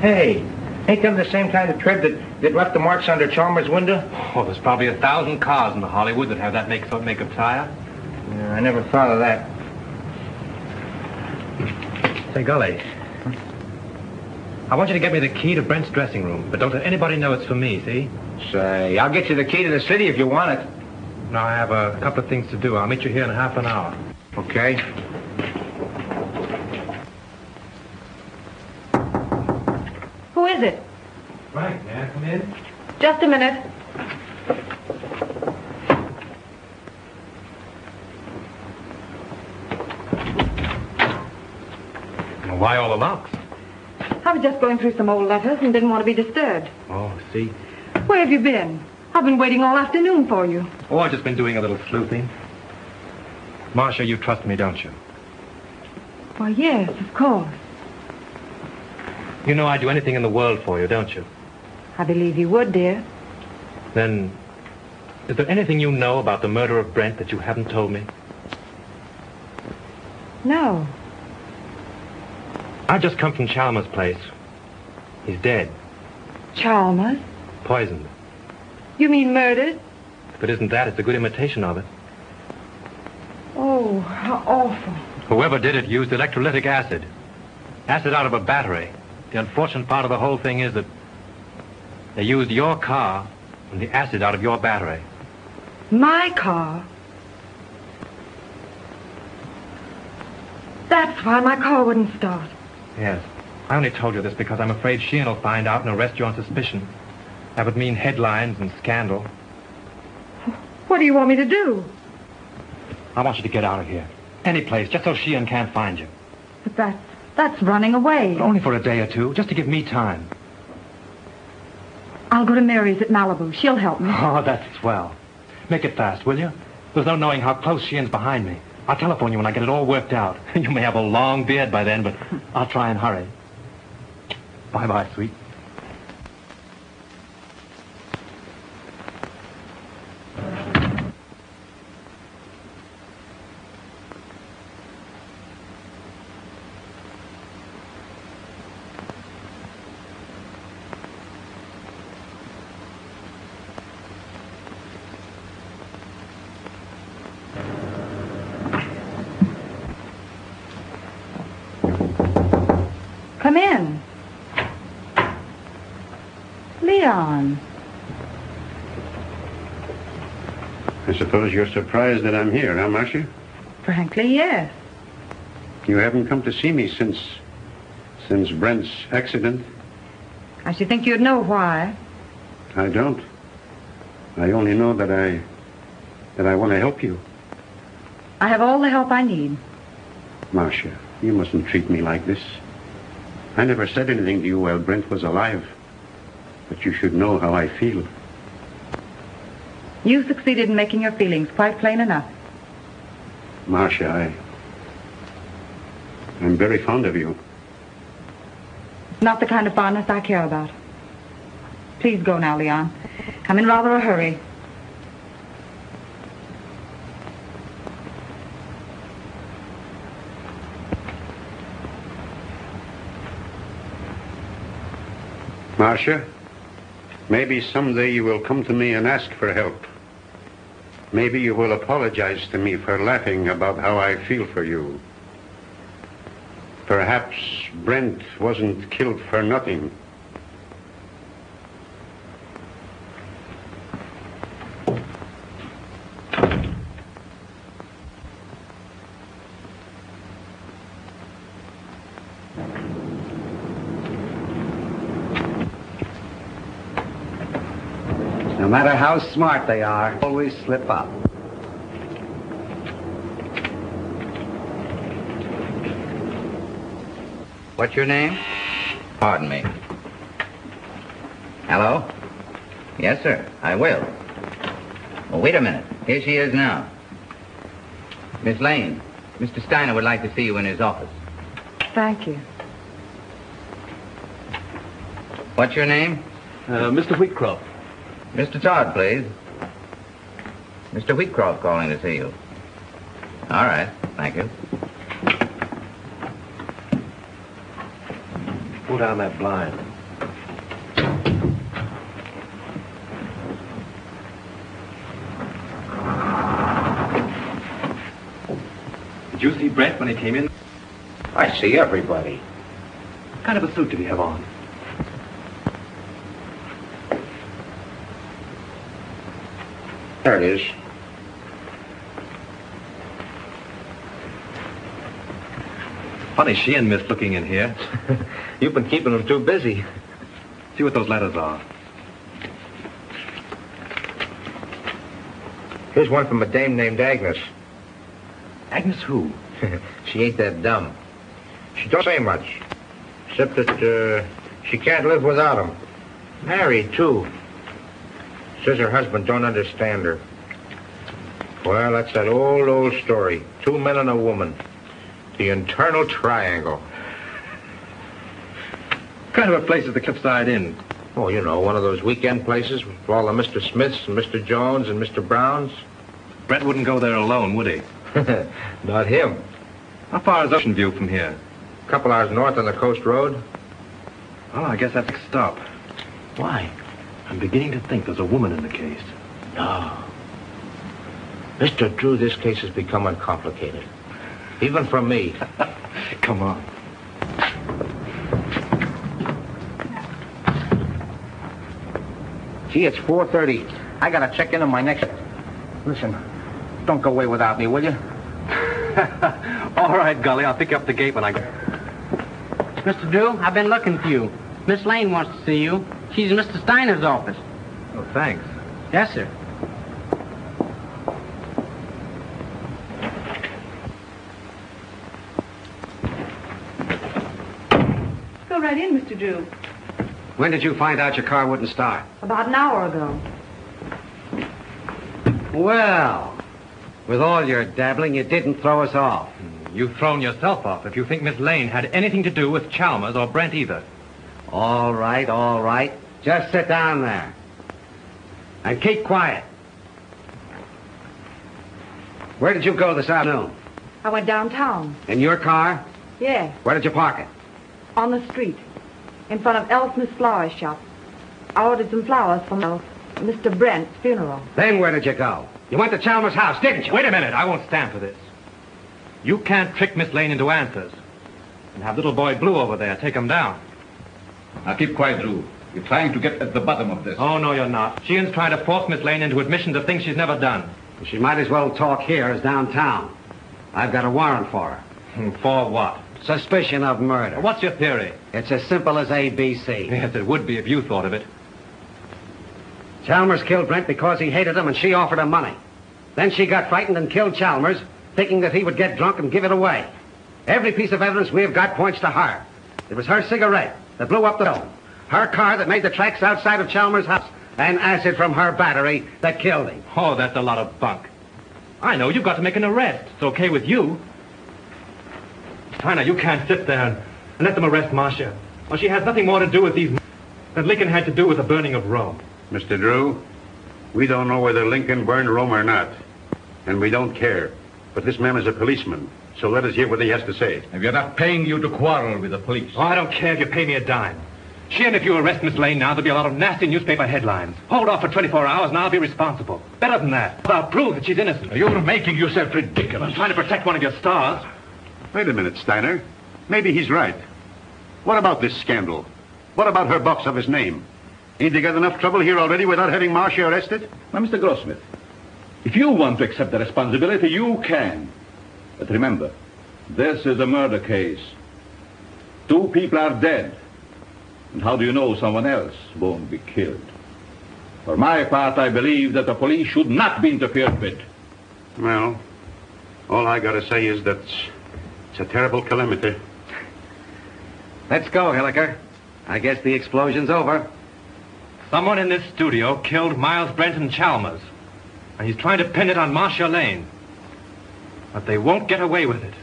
Hey, ain't them the same kind of tread that left the marks under Chalmers' window? Oh, there's probably 1,000 cars in the Hollywood that have that make-up tire. Yeah, I never thought of that. Say, Gully, I want you to get me the key to Brent's dressing room, but don't let anybody know it's for me, see? Say, I'll get you the key to the city if you want it. Now, I have a couple of things to do. I'll meet you here in half an hour. Okay. Who is it? Frank, may I come in? Just a minute. Well, why all the locks? I was just going through some old letters and didn't want to be disturbed. Oh, I see. Where have you been? I've been waiting all afternoon for you. Oh, I've just been doing a little sleuthing. Marsha, you trust me, don't you? Why, yes, of course. You know I'd do anything in the world for you, don't you? I believe you would, dear. Then, is there anything you know about the murder of Brent that you haven't told me? No. I've just come from Chalmers' place. He's dead. Chalmers? Poisoned. You mean murdered? If it isn't that, it's a good imitation of it. Oh, how awful. Whoever did it used electrolytic acid. Acid out of a battery. The unfortunate part of the whole thing is that they used your car and the acid out of your battery. My car? That's why my car wouldn't start. Yes. I only told you this because I'm afraid Sheehan will find out and arrest you on suspicion. That would mean headlines and scandal. What do you want me to do? I want you to get out of here. Any place, just so Sheehan can't find you. But that's running away. But only for a day or two, just to give me time. I'll go to Mary's at Malibu. She'll help me. Oh, that's swell. Make it fast, will you? There's no knowing how close Sheehan's behind me. I'll telephone you when I get it all worked out. You may have a long beard by then, but I'll try and hurry. Bye-bye, sweet. Come in. Leon. I suppose you're surprised that I'm here, huh, Marsha? Frankly, yes. You haven't come to see me since Brent's accident? I should think you'd know why. I don't. I only know that I want to help you. I have all the help I need. Marsha, you mustn't treat me like this. I never said anything to you while Brent was alive, but you should know how I feel. You succeeded in making your feelings quite plain enough. Marsha, I'm very fond of you. Not the kind of fondness I care about. Please go now, Leon. I'm in rather a hurry. Marsha, maybe someday you will come to me and ask for help. Maybe you will apologize to me for laughing about how I feel for you. Perhaps Brent wasn't killed for nothing. No matter how smart they are, always slip up. What's your name? Pardon me. Hello? Yes, sir, I will. Well, wait a minute. Here she is now. Miss Lane, Mr. Steiner would like to see you in his office. Thank you. What's your name? Mr. Wheatcroft. Mr. Todd, please. Mr. Wheatcroft calling to see you. All right, thank you. Pull down that blind. Did you see Brent when he came in? I see everybody. What kind of a suit did he have on? There it is. Funny Sheehan missed looking in here. You've been keeping him too busy. See what those letters are. Here's one from a dame named Agnes. Agnes who? She ain't that dumb. She don't say much, except that she can't live without him. Married, too. Says her husband don't understand her. Well, that's that old story. Two men and a woman. The internal triangle. What kind of a place is the Cliffside Inn? Oh, you know, one of those weekend places with all the Mr. Smiths and Mr. Jones and Mr. Browns. Brent wouldn't go there alone, would he? Not him. How far is Ocean View from here? A couple hours north on the coast road. Well, I guess I have to stop. Why? I'm beginning to think there's a woman in the case. No. Mr. Drew, this case has become uncomplicated. Even for me. Come on. Gee, it's 4:30. I gotta check in on my next... Listen, don't go away without me, will you? All right, Gully, I'll pick you up the gate when I go. Mr. Drew, I've been looking for you. Miss Lane wants to see you. She's in Mr. Steiner's office. Oh, thanks. Yes, sir. Go right in, Mr. Drew. When did you find out your car wouldn't start? About an hour ago. Well, with all your dabbling, you didn't throw us off. You've thrown yourself off if you think Miss Lane had anything to do with Chalmers or Brent either. All right, all right. Just sit down there. And keep quiet. Where did you go this afternoon? I went downtown. In your car? Yeah. Where did you park it? On the street. In front of L. Smith's flower shop. I ordered some flowers for Mr. Brent's funeral. Then where did you go? You went to Chalmers' house, didn't you? Wait a minute. I won't stand for this. You can't trick Miss Lane into answers. And have little boy Blue over there take him down. Now keep quiet, Drew. You're trying to get at the bottom of this. Oh, no, you're not. Sheehan's trying to force Miss Lane into admissions of things she's never done. Well, she might as well talk here as downtown. I've got a warrant for her. For what? Suspicion of murder. What's your theory? It's as simple as ABC. Yes, it would be if you thought of it. Chalmers killed Brent because he hated him and she offered him money. Then she got frightened and killed Chalmers, thinking that he would get drunk and give it away. Every piece of evidence we've got points to her. It was her cigarette that blew up the dome, her car that made the tracks outside of Chalmers' house, and acid from her battery that killed him. Oh, that's a lot of bunk. I know, you've got to make an arrest. It's okay with you. Tina, you can't sit there and let them arrest Marsha. Well, she has nothing more to do with these than Lincoln had to do with the burning of Rome. Mr. Drew, we don't know whether Lincoln burned Rome or not, and we don't care. But this man is a policeman, so let us hear what he has to say. If you're not paying, you to quarrel with the police. Oh, I don't care if you pay me a dime. Sheehan, if you arrest Miss Lane now, there'll be a lot of nasty newspaper headlines. Hold off for 24 hours and I'll be responsible. Better than that. I'll prove that she's innocent. You're making yourself ridiculous. I'm trying to protect one of your stars. Wait a minute, Steiner. Maybe he's right. What about this scandal? What about her box of his name? Ain't they got enough trouble here already without having Marsha arrested? Now, Mr. Grossmith, if you want to accept the responsibility, you can. But remember, this is a murder case. Two people are dead. And how do you know someone else won't be killed? For my part, I believe that the police should not be interfered with. Well, all I gotta say is that it's a terrible calamity. Let's go, Hilliker. I guess the explosion's over. Someone in this studio killed Miles Brent and Chalmers. And he's trying to pin it on Marsha Lane. But they won't get away with it.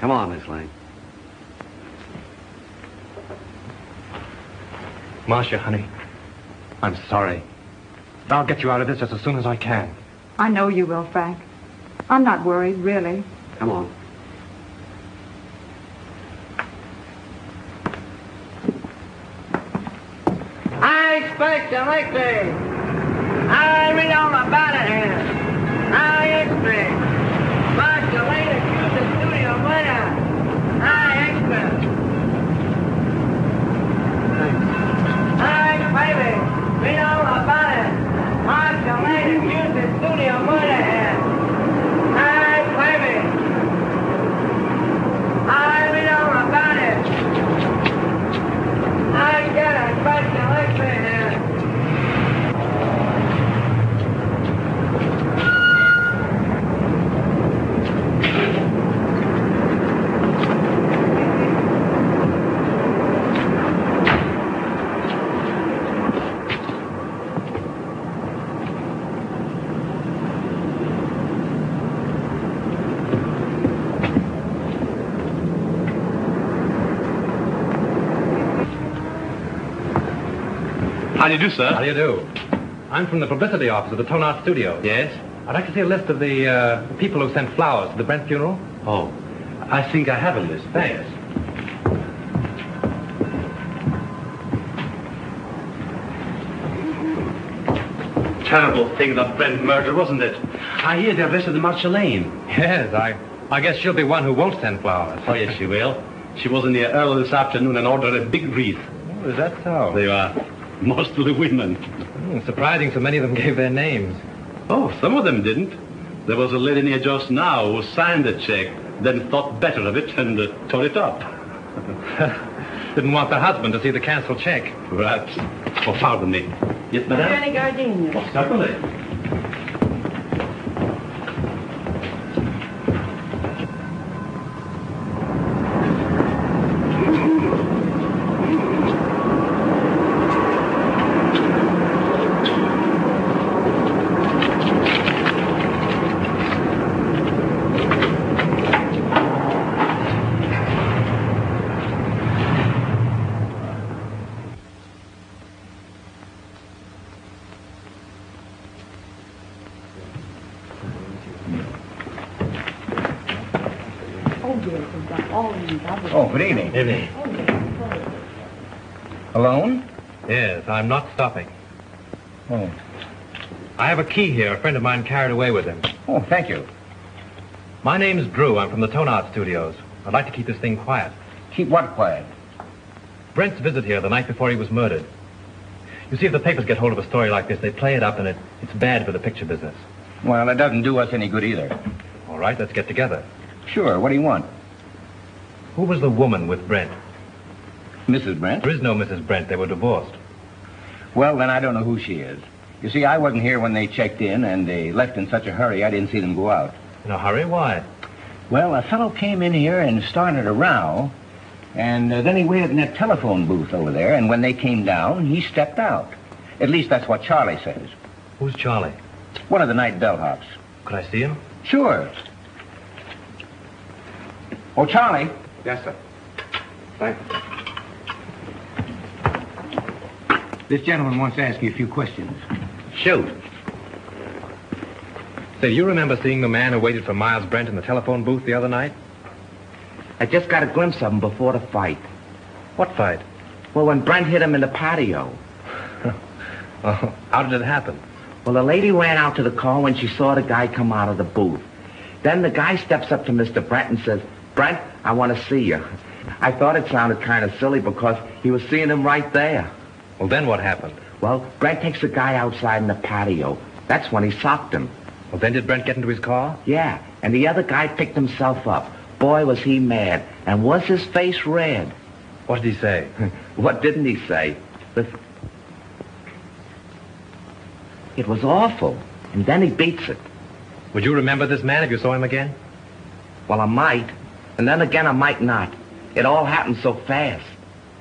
Come on, Miss Lane. Marsha, honey, I'm sorry. I'll get you out of this just as soon as I can. I know you will, Frank. I'm not worried, really. Come on. I expect a victory. I read all about it here. I expect. Marsha Lane accused the studio murder. I expect. I baby, we know about it. Marsha Lane accused the studio murder. I baby. I How do you do, sir? How do you do? I'm from the publicity office of the Tone Art Studio. Yes? I'd like to see a list of the people who sent flowers to the Brent funeral. Oh, I think I have a list. Thanks. Terrible thing, the Brent murder, wasn't it? I hear they arrested the Marsha Lane. Yes, I guess she'll be one who won't send flowers. Oh, yes, she will. She was in here earlier this afternoon and ordered a big wreath. Oh, is that so? There you are. Mostly women. Surprising so many of them gave their names. Oh, some of them didn't. There was a lady near just now who signed the check, then thought better of it and tore it up. Didn't want the husband to see the cancelled check. Perhaps. Oh, pardon me. Yes, madame? Any gardenia? Oh, certainly. Alone? Yes, I'm not stopping. Oh. I have a key here. A friend of mine carried away with him. Oh, thank you. My name's Drew. I'm from the Tone Art Studios. I'd like to keep this thing quiet. Keep what quiet? Brent's visit here the night before he was murdered. You see, if the papers get hold of a story like this, they play it up, and it's bad for the picture business. Well, it doesn't do us any good either. All right, let's get together. Sure, what do you want? Who was the woman with Brent? Mrs. Brent? There is no Mrs. Brent. They were divorced. Well, then I don't know who she is. You see, I wasn't here when they checked in, and they left in such a hurry I didn't see them go out. In a hurry? Why? Well, a fellow came in here and started a row, and then he waited in that telephone booth over there, and when they came down, he stepped out. At least that's what Charlie says. Who's Charlie? One of the night bellhops. Could I see him? Sure. Oh, Charlie. Yes, sir. Thank you. This gentleman wants to ask you a few questions. Shoot. Say, do you remember seeing the man who waited for Miles Brent in the telephone booth the other night? I just got a glimpse of him before the fight. What fight? Well, when Brent hit him in the patio. Oh, how did it happen? Well, the lady ran out to the car when she saw the guy come out of the booth. Then the guy steps up to Mr. Brent and says, Brent, I want to see you. I thought it sounded kind of silly because he was seeing him right there. Well, then what happened? Well, Brent takes the guy outside in the patio. That's when he socked him. Well, then did Brent get into his car? Yeah, and the other guy picked himself up. Boy, was he mad. And was his face red. What did he say? What didn't he say? It was awful. And then he beats it. Would you remember this man if you saw him again? Well, I might. And then again, I might not. It all happened so fast.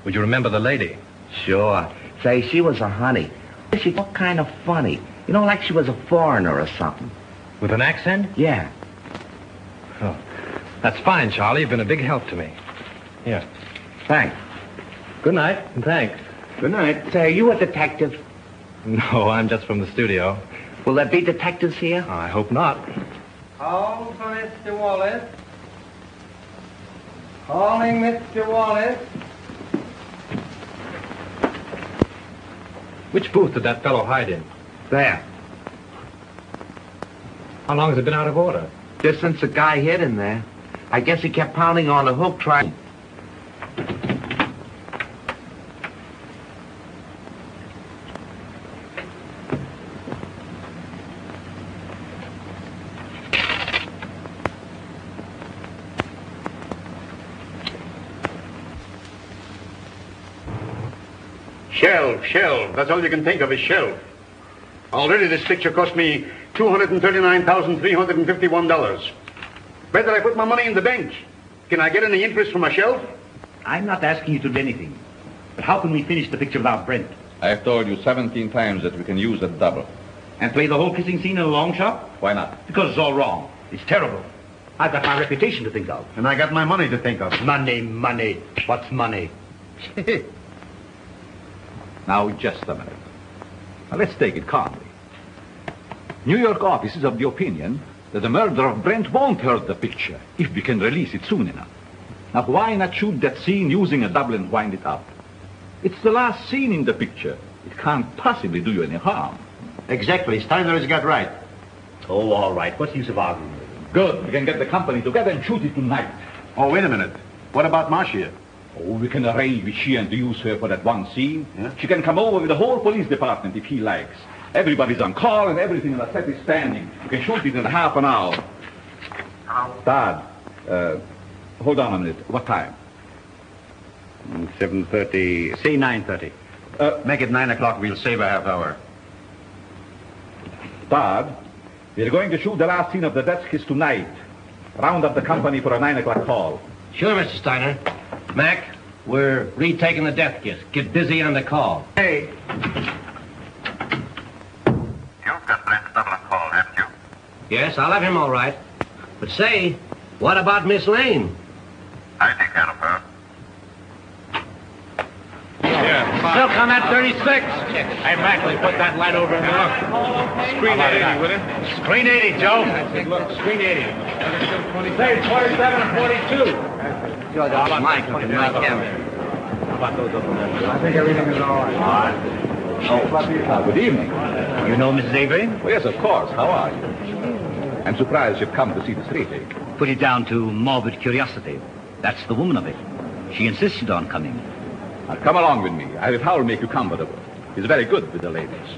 Would you remember the lady? Sure. Say, she was a honey. She looked kind of funny. You know, like she was a foreigner or something. With an accent? Yeah. Oh, that's fine, Charlie. You've been a big help to me. Here. Thanks. Good night. And thanks. Good night. Say, are you a detective? No, I'm just from the studio. Will there be detectives here? I hope not. Call for Mr. Wallace. Calling Mr. Wallace. Which booth did that fellow hide in? There. How long has it been out of order? Just since the guy hid in there. I guess he kept pounding on the hook trying... Shelf, shelf. That's all you can think of is shelf. Already this picture cost me $239,351. Better I put my money in the bank. Can I get any interest from a shelf? I'm not asking you to do anything. But how can we finish the picture without Brent? I've told you 17 times that we can use that double. And play the whole kissing scene in a long shot? Why not? Because it's all wrong. It's terrible. I've got my reputation to think of. And I got my money to think of. Money, money. What's money? Now, just a minute. Now, let's take it calmly. New York office is of the opinion that the murder of Brent won't hurt the picture if we can release it soon enough. Now, why not shoot that scene using a double and wind it up? It's the last scene in the picture. It can't possibly do you any harm. Exactly. Steiner has got right. Oh, all right. What's the use of arguing? Good. We can get the company together and shoot it tonight. Oh, wait a minute. What about Marcia? Oh, we can arrange with Sheehan to use her for that one scene. Yeah? She can come over with the whole police department if he likes. Everybody's on call and everything on the set is standing. We can shoot it in half an hour. Dad, hold on a minute. What time? 7:30. Say 9:30. Make it 9 o'clock. We'll save a half hour. Dad, we're going to shoot the last scene of The Death Kiss tonight. Round up the company for a 9 o'clock call. Sure, Mr. Steiner. Mac, we're retaking The Death Kiss. Get busy on the call. Hey. You've got Brent's double call, haven't you? Yes, I'll have him all right. But say, what about Miss Lane? I take care of her. Look on that 36. Hey, Mackley, put that light over and look. Screen 80, will it? Screen 80, Joe. Look, screen 80. Say 47 and 42. George, I'll Mike with my camera. I think everything is all right. Oh, good evening. You know Mrs. Avery? Well, yes, of course. How are you? I'm surprised you've come to see this retake. Put it down to morbid curiosity. That's the woman of it. She insisted on coming. Now, come along with me. I will Howell make you comfortable. He's very good with the ladies.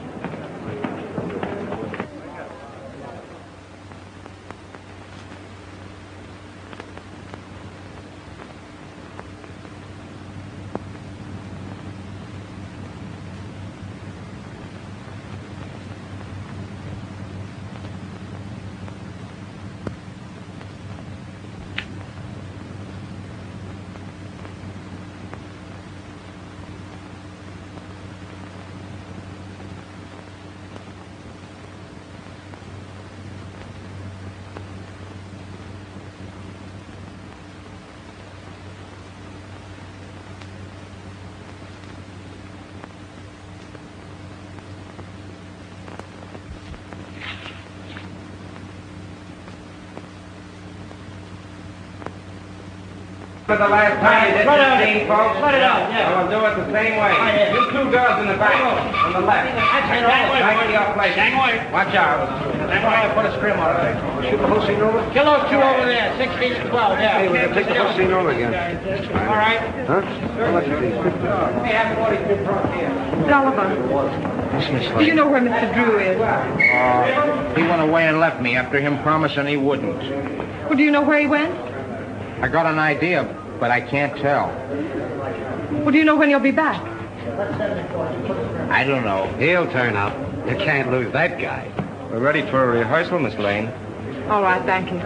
For the last time, did the same, folks. Let it out, yeah. I'm going to do it the same way. Oh, yeah. You two girls in the back, on the left. Back to your place. Watch out. I'm going to put a scrim on it. Shoot the whole scene over? Kill those two over there, 16 and 12, yeah. Hey, we're going to take the whole scene over again. All right. Huh? How much of these? Hey, have $40 here. Dollar. Miss Lane. Do you know where Mr. Drew is? He went away and left me after him promising he wouldn't. Well, do you know where he went? I got an idea, but I can't tell. Well, do you know when he'll be back? I don't know. He'll turn up. You can't lose that guy. We're ready for a rehearsal, Miss Lane. All right, thank you.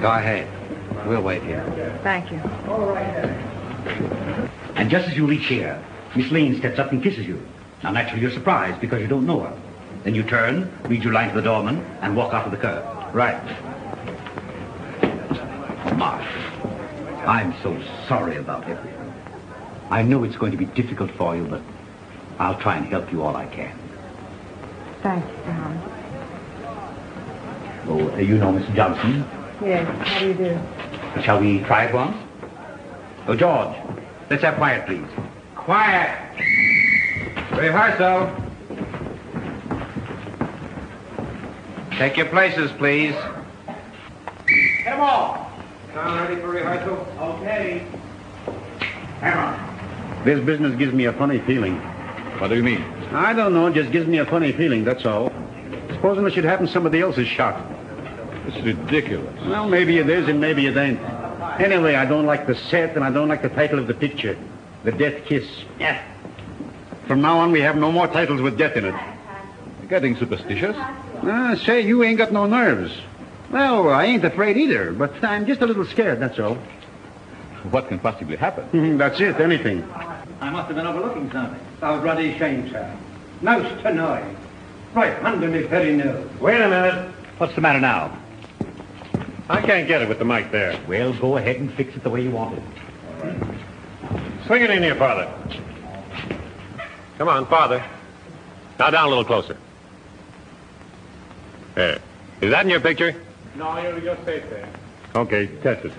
Go ahead. We'll wait here. Thank you. All right. And just as you reach here, Miss Lane steps up and kisses you. Now, naturally, you're surprised because you don't know her. Then you turn, read your line to the doorman, and walk out of the curb. Right. Marsha, I'm so sorry about everything. I know it's going to be difficult for you, but I'll try and help you all I can. Thanks, John. Oh, you know Miss Johnson? Yes, how do you do? Shall we try it once? Oh, George, let's have quiet, please. Quiet! Rehearsal! Take your places, please. Get them all! Sound ready for rehearsal? Okay. Hang on. This business gives me a funny feeling. What do you mean? I don't know. It just gives me a funny feeling, that's all. Supposing it should happen, somebody else is shot. It's ridiculous. Well, maybe it is and maybe it ain't. Anyway, I don't like the set and I don't like the title of the picture. The Death Kiss. Yeah. From now on, we have no more titles with death in it. You're getting superstitious? Say, you ain't got no nerves. Well, I ain't afraid either, but I'm just a little scared, that's all. What can possibly happen? That's it, anything. I must have been overlooking something. Oh, bloody shame, sir. Most annoying. Right under me very nose. Wait a minute. What's the matter now? I can't get it with the mic there. Well, go ahead and fix it the way you want it. All right. Swing it in here, Father. Come on, Father. Now down a little closer. There. Is that in your picture? No, you're just safe there. Okay, test it.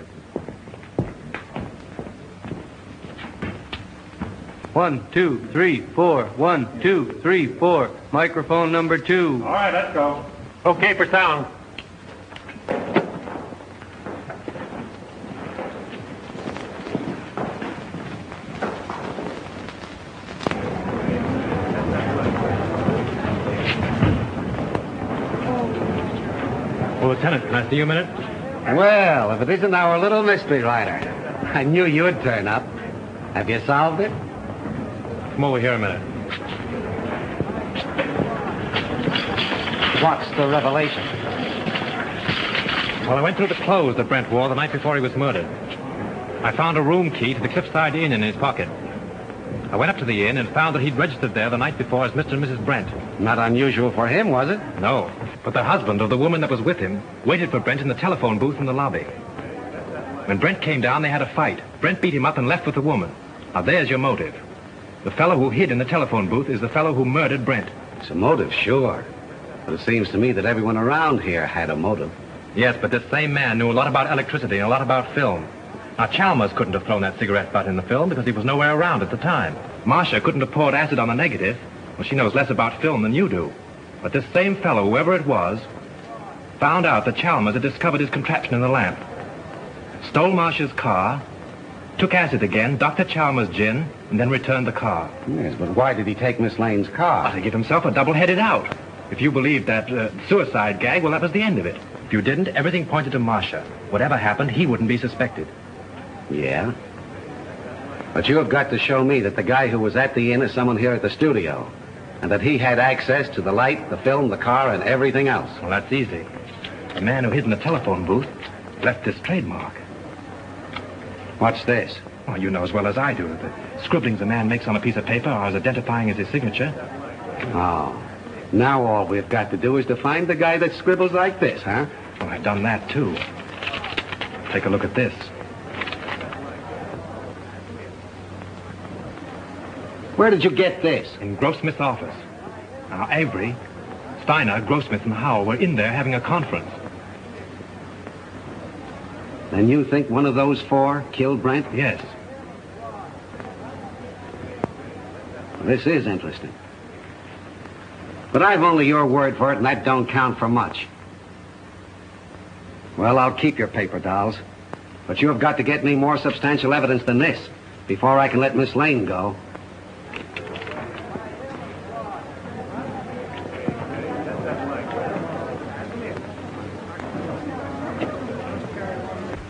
One, two, three, four. One, two, three, four. Microphone number two. All right, let's go. Okay for sound. Lieutenant, can I see you a minute? Well, if it isn't our little mystery rider. I knew you'd turn up. Have you solved it? Come over here a minute. What's the revelation? Well, I went through the clothes that Brent wore the night before he was murdered. I found a room key to the Cliffside Inn in his pocket. I went up to the inn and found that he'd registered there the night before as Mr. and Mrs. Brent. Not unusual for him, was it? No, but the husband of the woman that was with him waited for Brent in the telephone booth in the lobby. When Brent came down, they had a fight. Brent beat him up and left with the woman. Now, there's your motive. The fellow who hid in the telephone booth is the fellow who murdered Brent. It's a motive, sure. But it seems to me that everyone around here had a motive. Yes, but this same man knew a lot about electricity and a lot about film. Now, Chalmers couldn't have thrown that cigarette butt in the film because he was nowhere around at the time. Marsha couldn't have poured acid on the negative. Well, she knows less about film than you do. But this same fellow, whoever it was, found out that Chalmers had discovered his contraption in the lamp, stole Marsha's car, took acid again, Dr. Chalmers' gin, and then returned the car. Yes, but why did he take Miss Lane's car? To give himself a double-headed out. If you believed that suicide gag, well, that was the end of it. If you didn't, everything pointed to Marsha. Whatever happened, he wouldn't be suspected. Yeah? But you have got to show me that the guy who was at the inn is someone here at the studio, and that he had access to the light, the film, the car, and everything else. Well, that's easy. The man who hid in the telephone booth left this trademark. What's this? Well, you know as well as I do that the scribblings a man makes on a piece of paper are as identifying as his signature. Oh. Now all we've got to do is to find the guy that scribbles like this, huh? Well, I've done that, too. Take a look at this. Where did you get this? In Grossmith's office. Now, Avery, Steiner, Grossmith, and Howell were in there having a conference. And you think one of those four killed Brent? Yes. This is interesting. But I've only your word for it, and that don't count for much. Well, I'll keep your paper, dolls. But you have got to get me more substantial evidence than this before I can let Miss Lane go.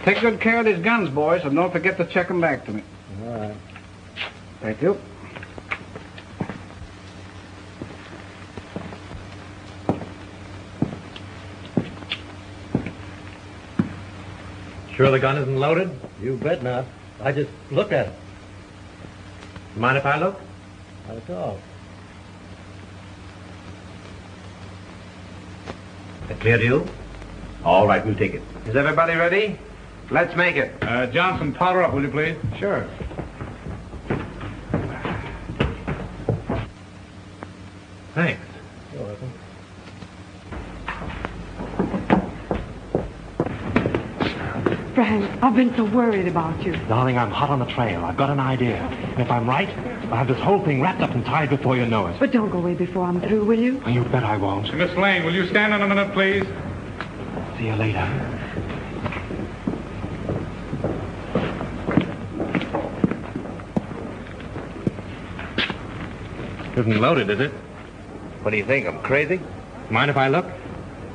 Take good care of these guns, boys, and don't forget to check them back to me. All right. Thank you. Sure the gun isn't loaded? You bet not. I just looked at it. Mind if I look? Not at all. That clear to you? All right, we'll take it. Is everybody ready? Let's make it. Johnson, powder up, will you please? Sure. Thanks. You're welcome. Frank, I've been so worried about you. Darling, I'm hot on the trail. I've got an idea. And if I'm right, I'll have this whole thing wrapped up and tied before you know it. But don't go away before I'm through, will you? Oh, you bet I won't. Miss Lane, will you stand on a minute, please? See you later. Isn't loaded, is it? What do you think? I'm crazy? Mind if I look?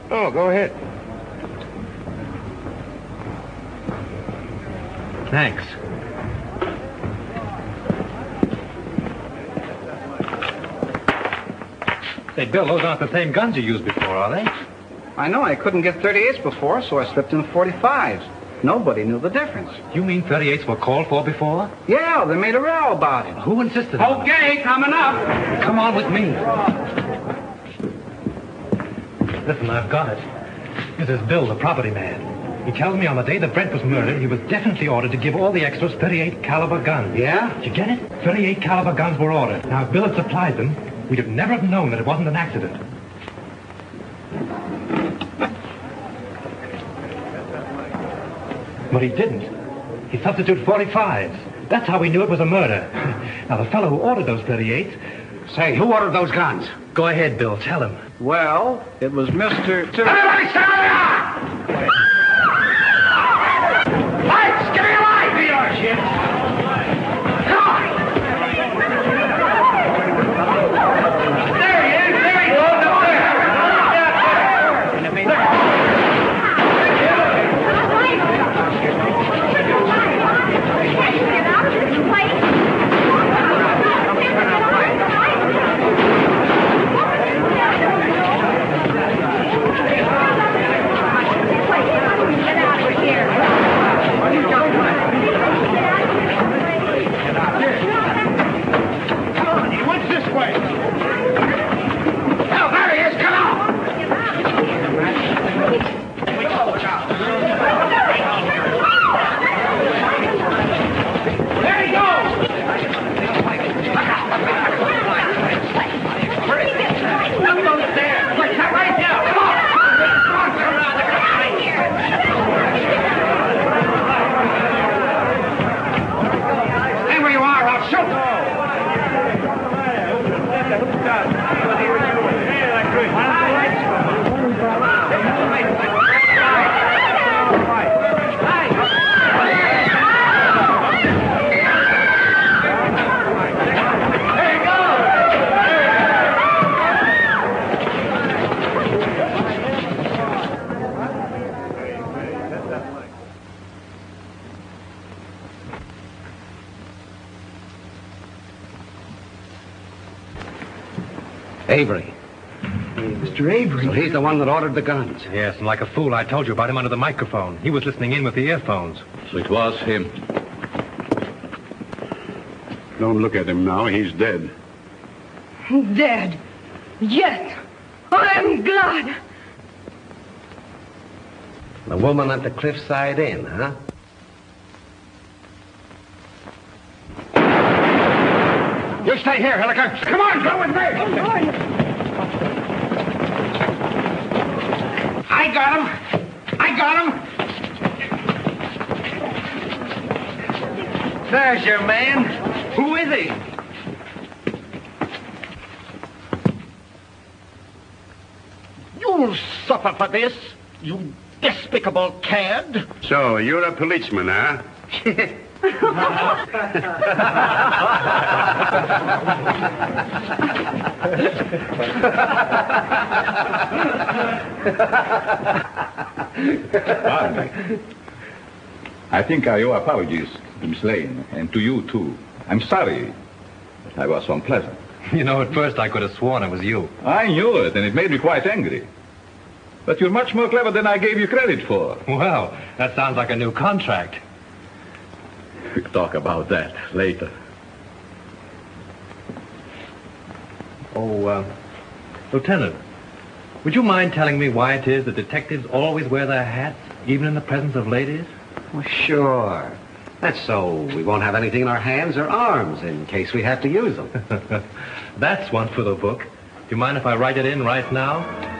Oh, go ahead. Thanks. Hey, Bill, those aren't the same guns you used before, are they? I know. I couldn't get 38s before, so I slipped in 45s. Nobody knew the difference. You mean 38s were called for before? Yeah, they made a row about it. Who insisted on it? Okay, coming up. Come on with me. Listen, I've got it. This is Bill, the property man. He tells me on the day that Brent was murdered, he was definitely ordered to give all the extras 38 caliber guns. Yeah? Did you get it? 38 caliber guns were ordered. Now, if Bill had supplied them, we'd have never have known that it wasn't an accident. But he didn't. He substituted 45s. That's how we knew it was a murder. Now, the fellow who ordered those 38s... Say, who ordered those guns? Go ahead, Bill. Tell him. Well, it was Mr. Everybody stand up! Go ahead. Lights! Give me a light! Shit! Come on! There he is! There he goes! Up there! Avery. Mr. Avery? So he's the one that ordered the guns. Yes, and like a fool, I told you about him under the microphone. He was listening in with the earphones. So it was him. Don't look at him now. He's dead. Dead? Yes. I'm glad. The woman at the Cliffside Inn, huh? You stay here, Hilliker. Come on, go with me. I got him. I got him. There's your man. Who is he? You'll suffer for this, you despicable cad. So, you're a policeman, huh? I think I owe apologies to Miss Lane, and to you, too. I'm sorry I was so unpleasant. You know, at first I could have sworn it was you. I knew it, and it made me quite angry. But you're much more clever than I gave you credit for. Well, that sounds like a new contract. We'll talk about that later. Oh, Lieutenant, would you mind telling me why it is that detectives always wear their hats, even in the presence of ladies? Well, sure. That's so we won't have anything in our hands or arms in case we have to use them. That's one for the book. Do you mind if I write it in right now?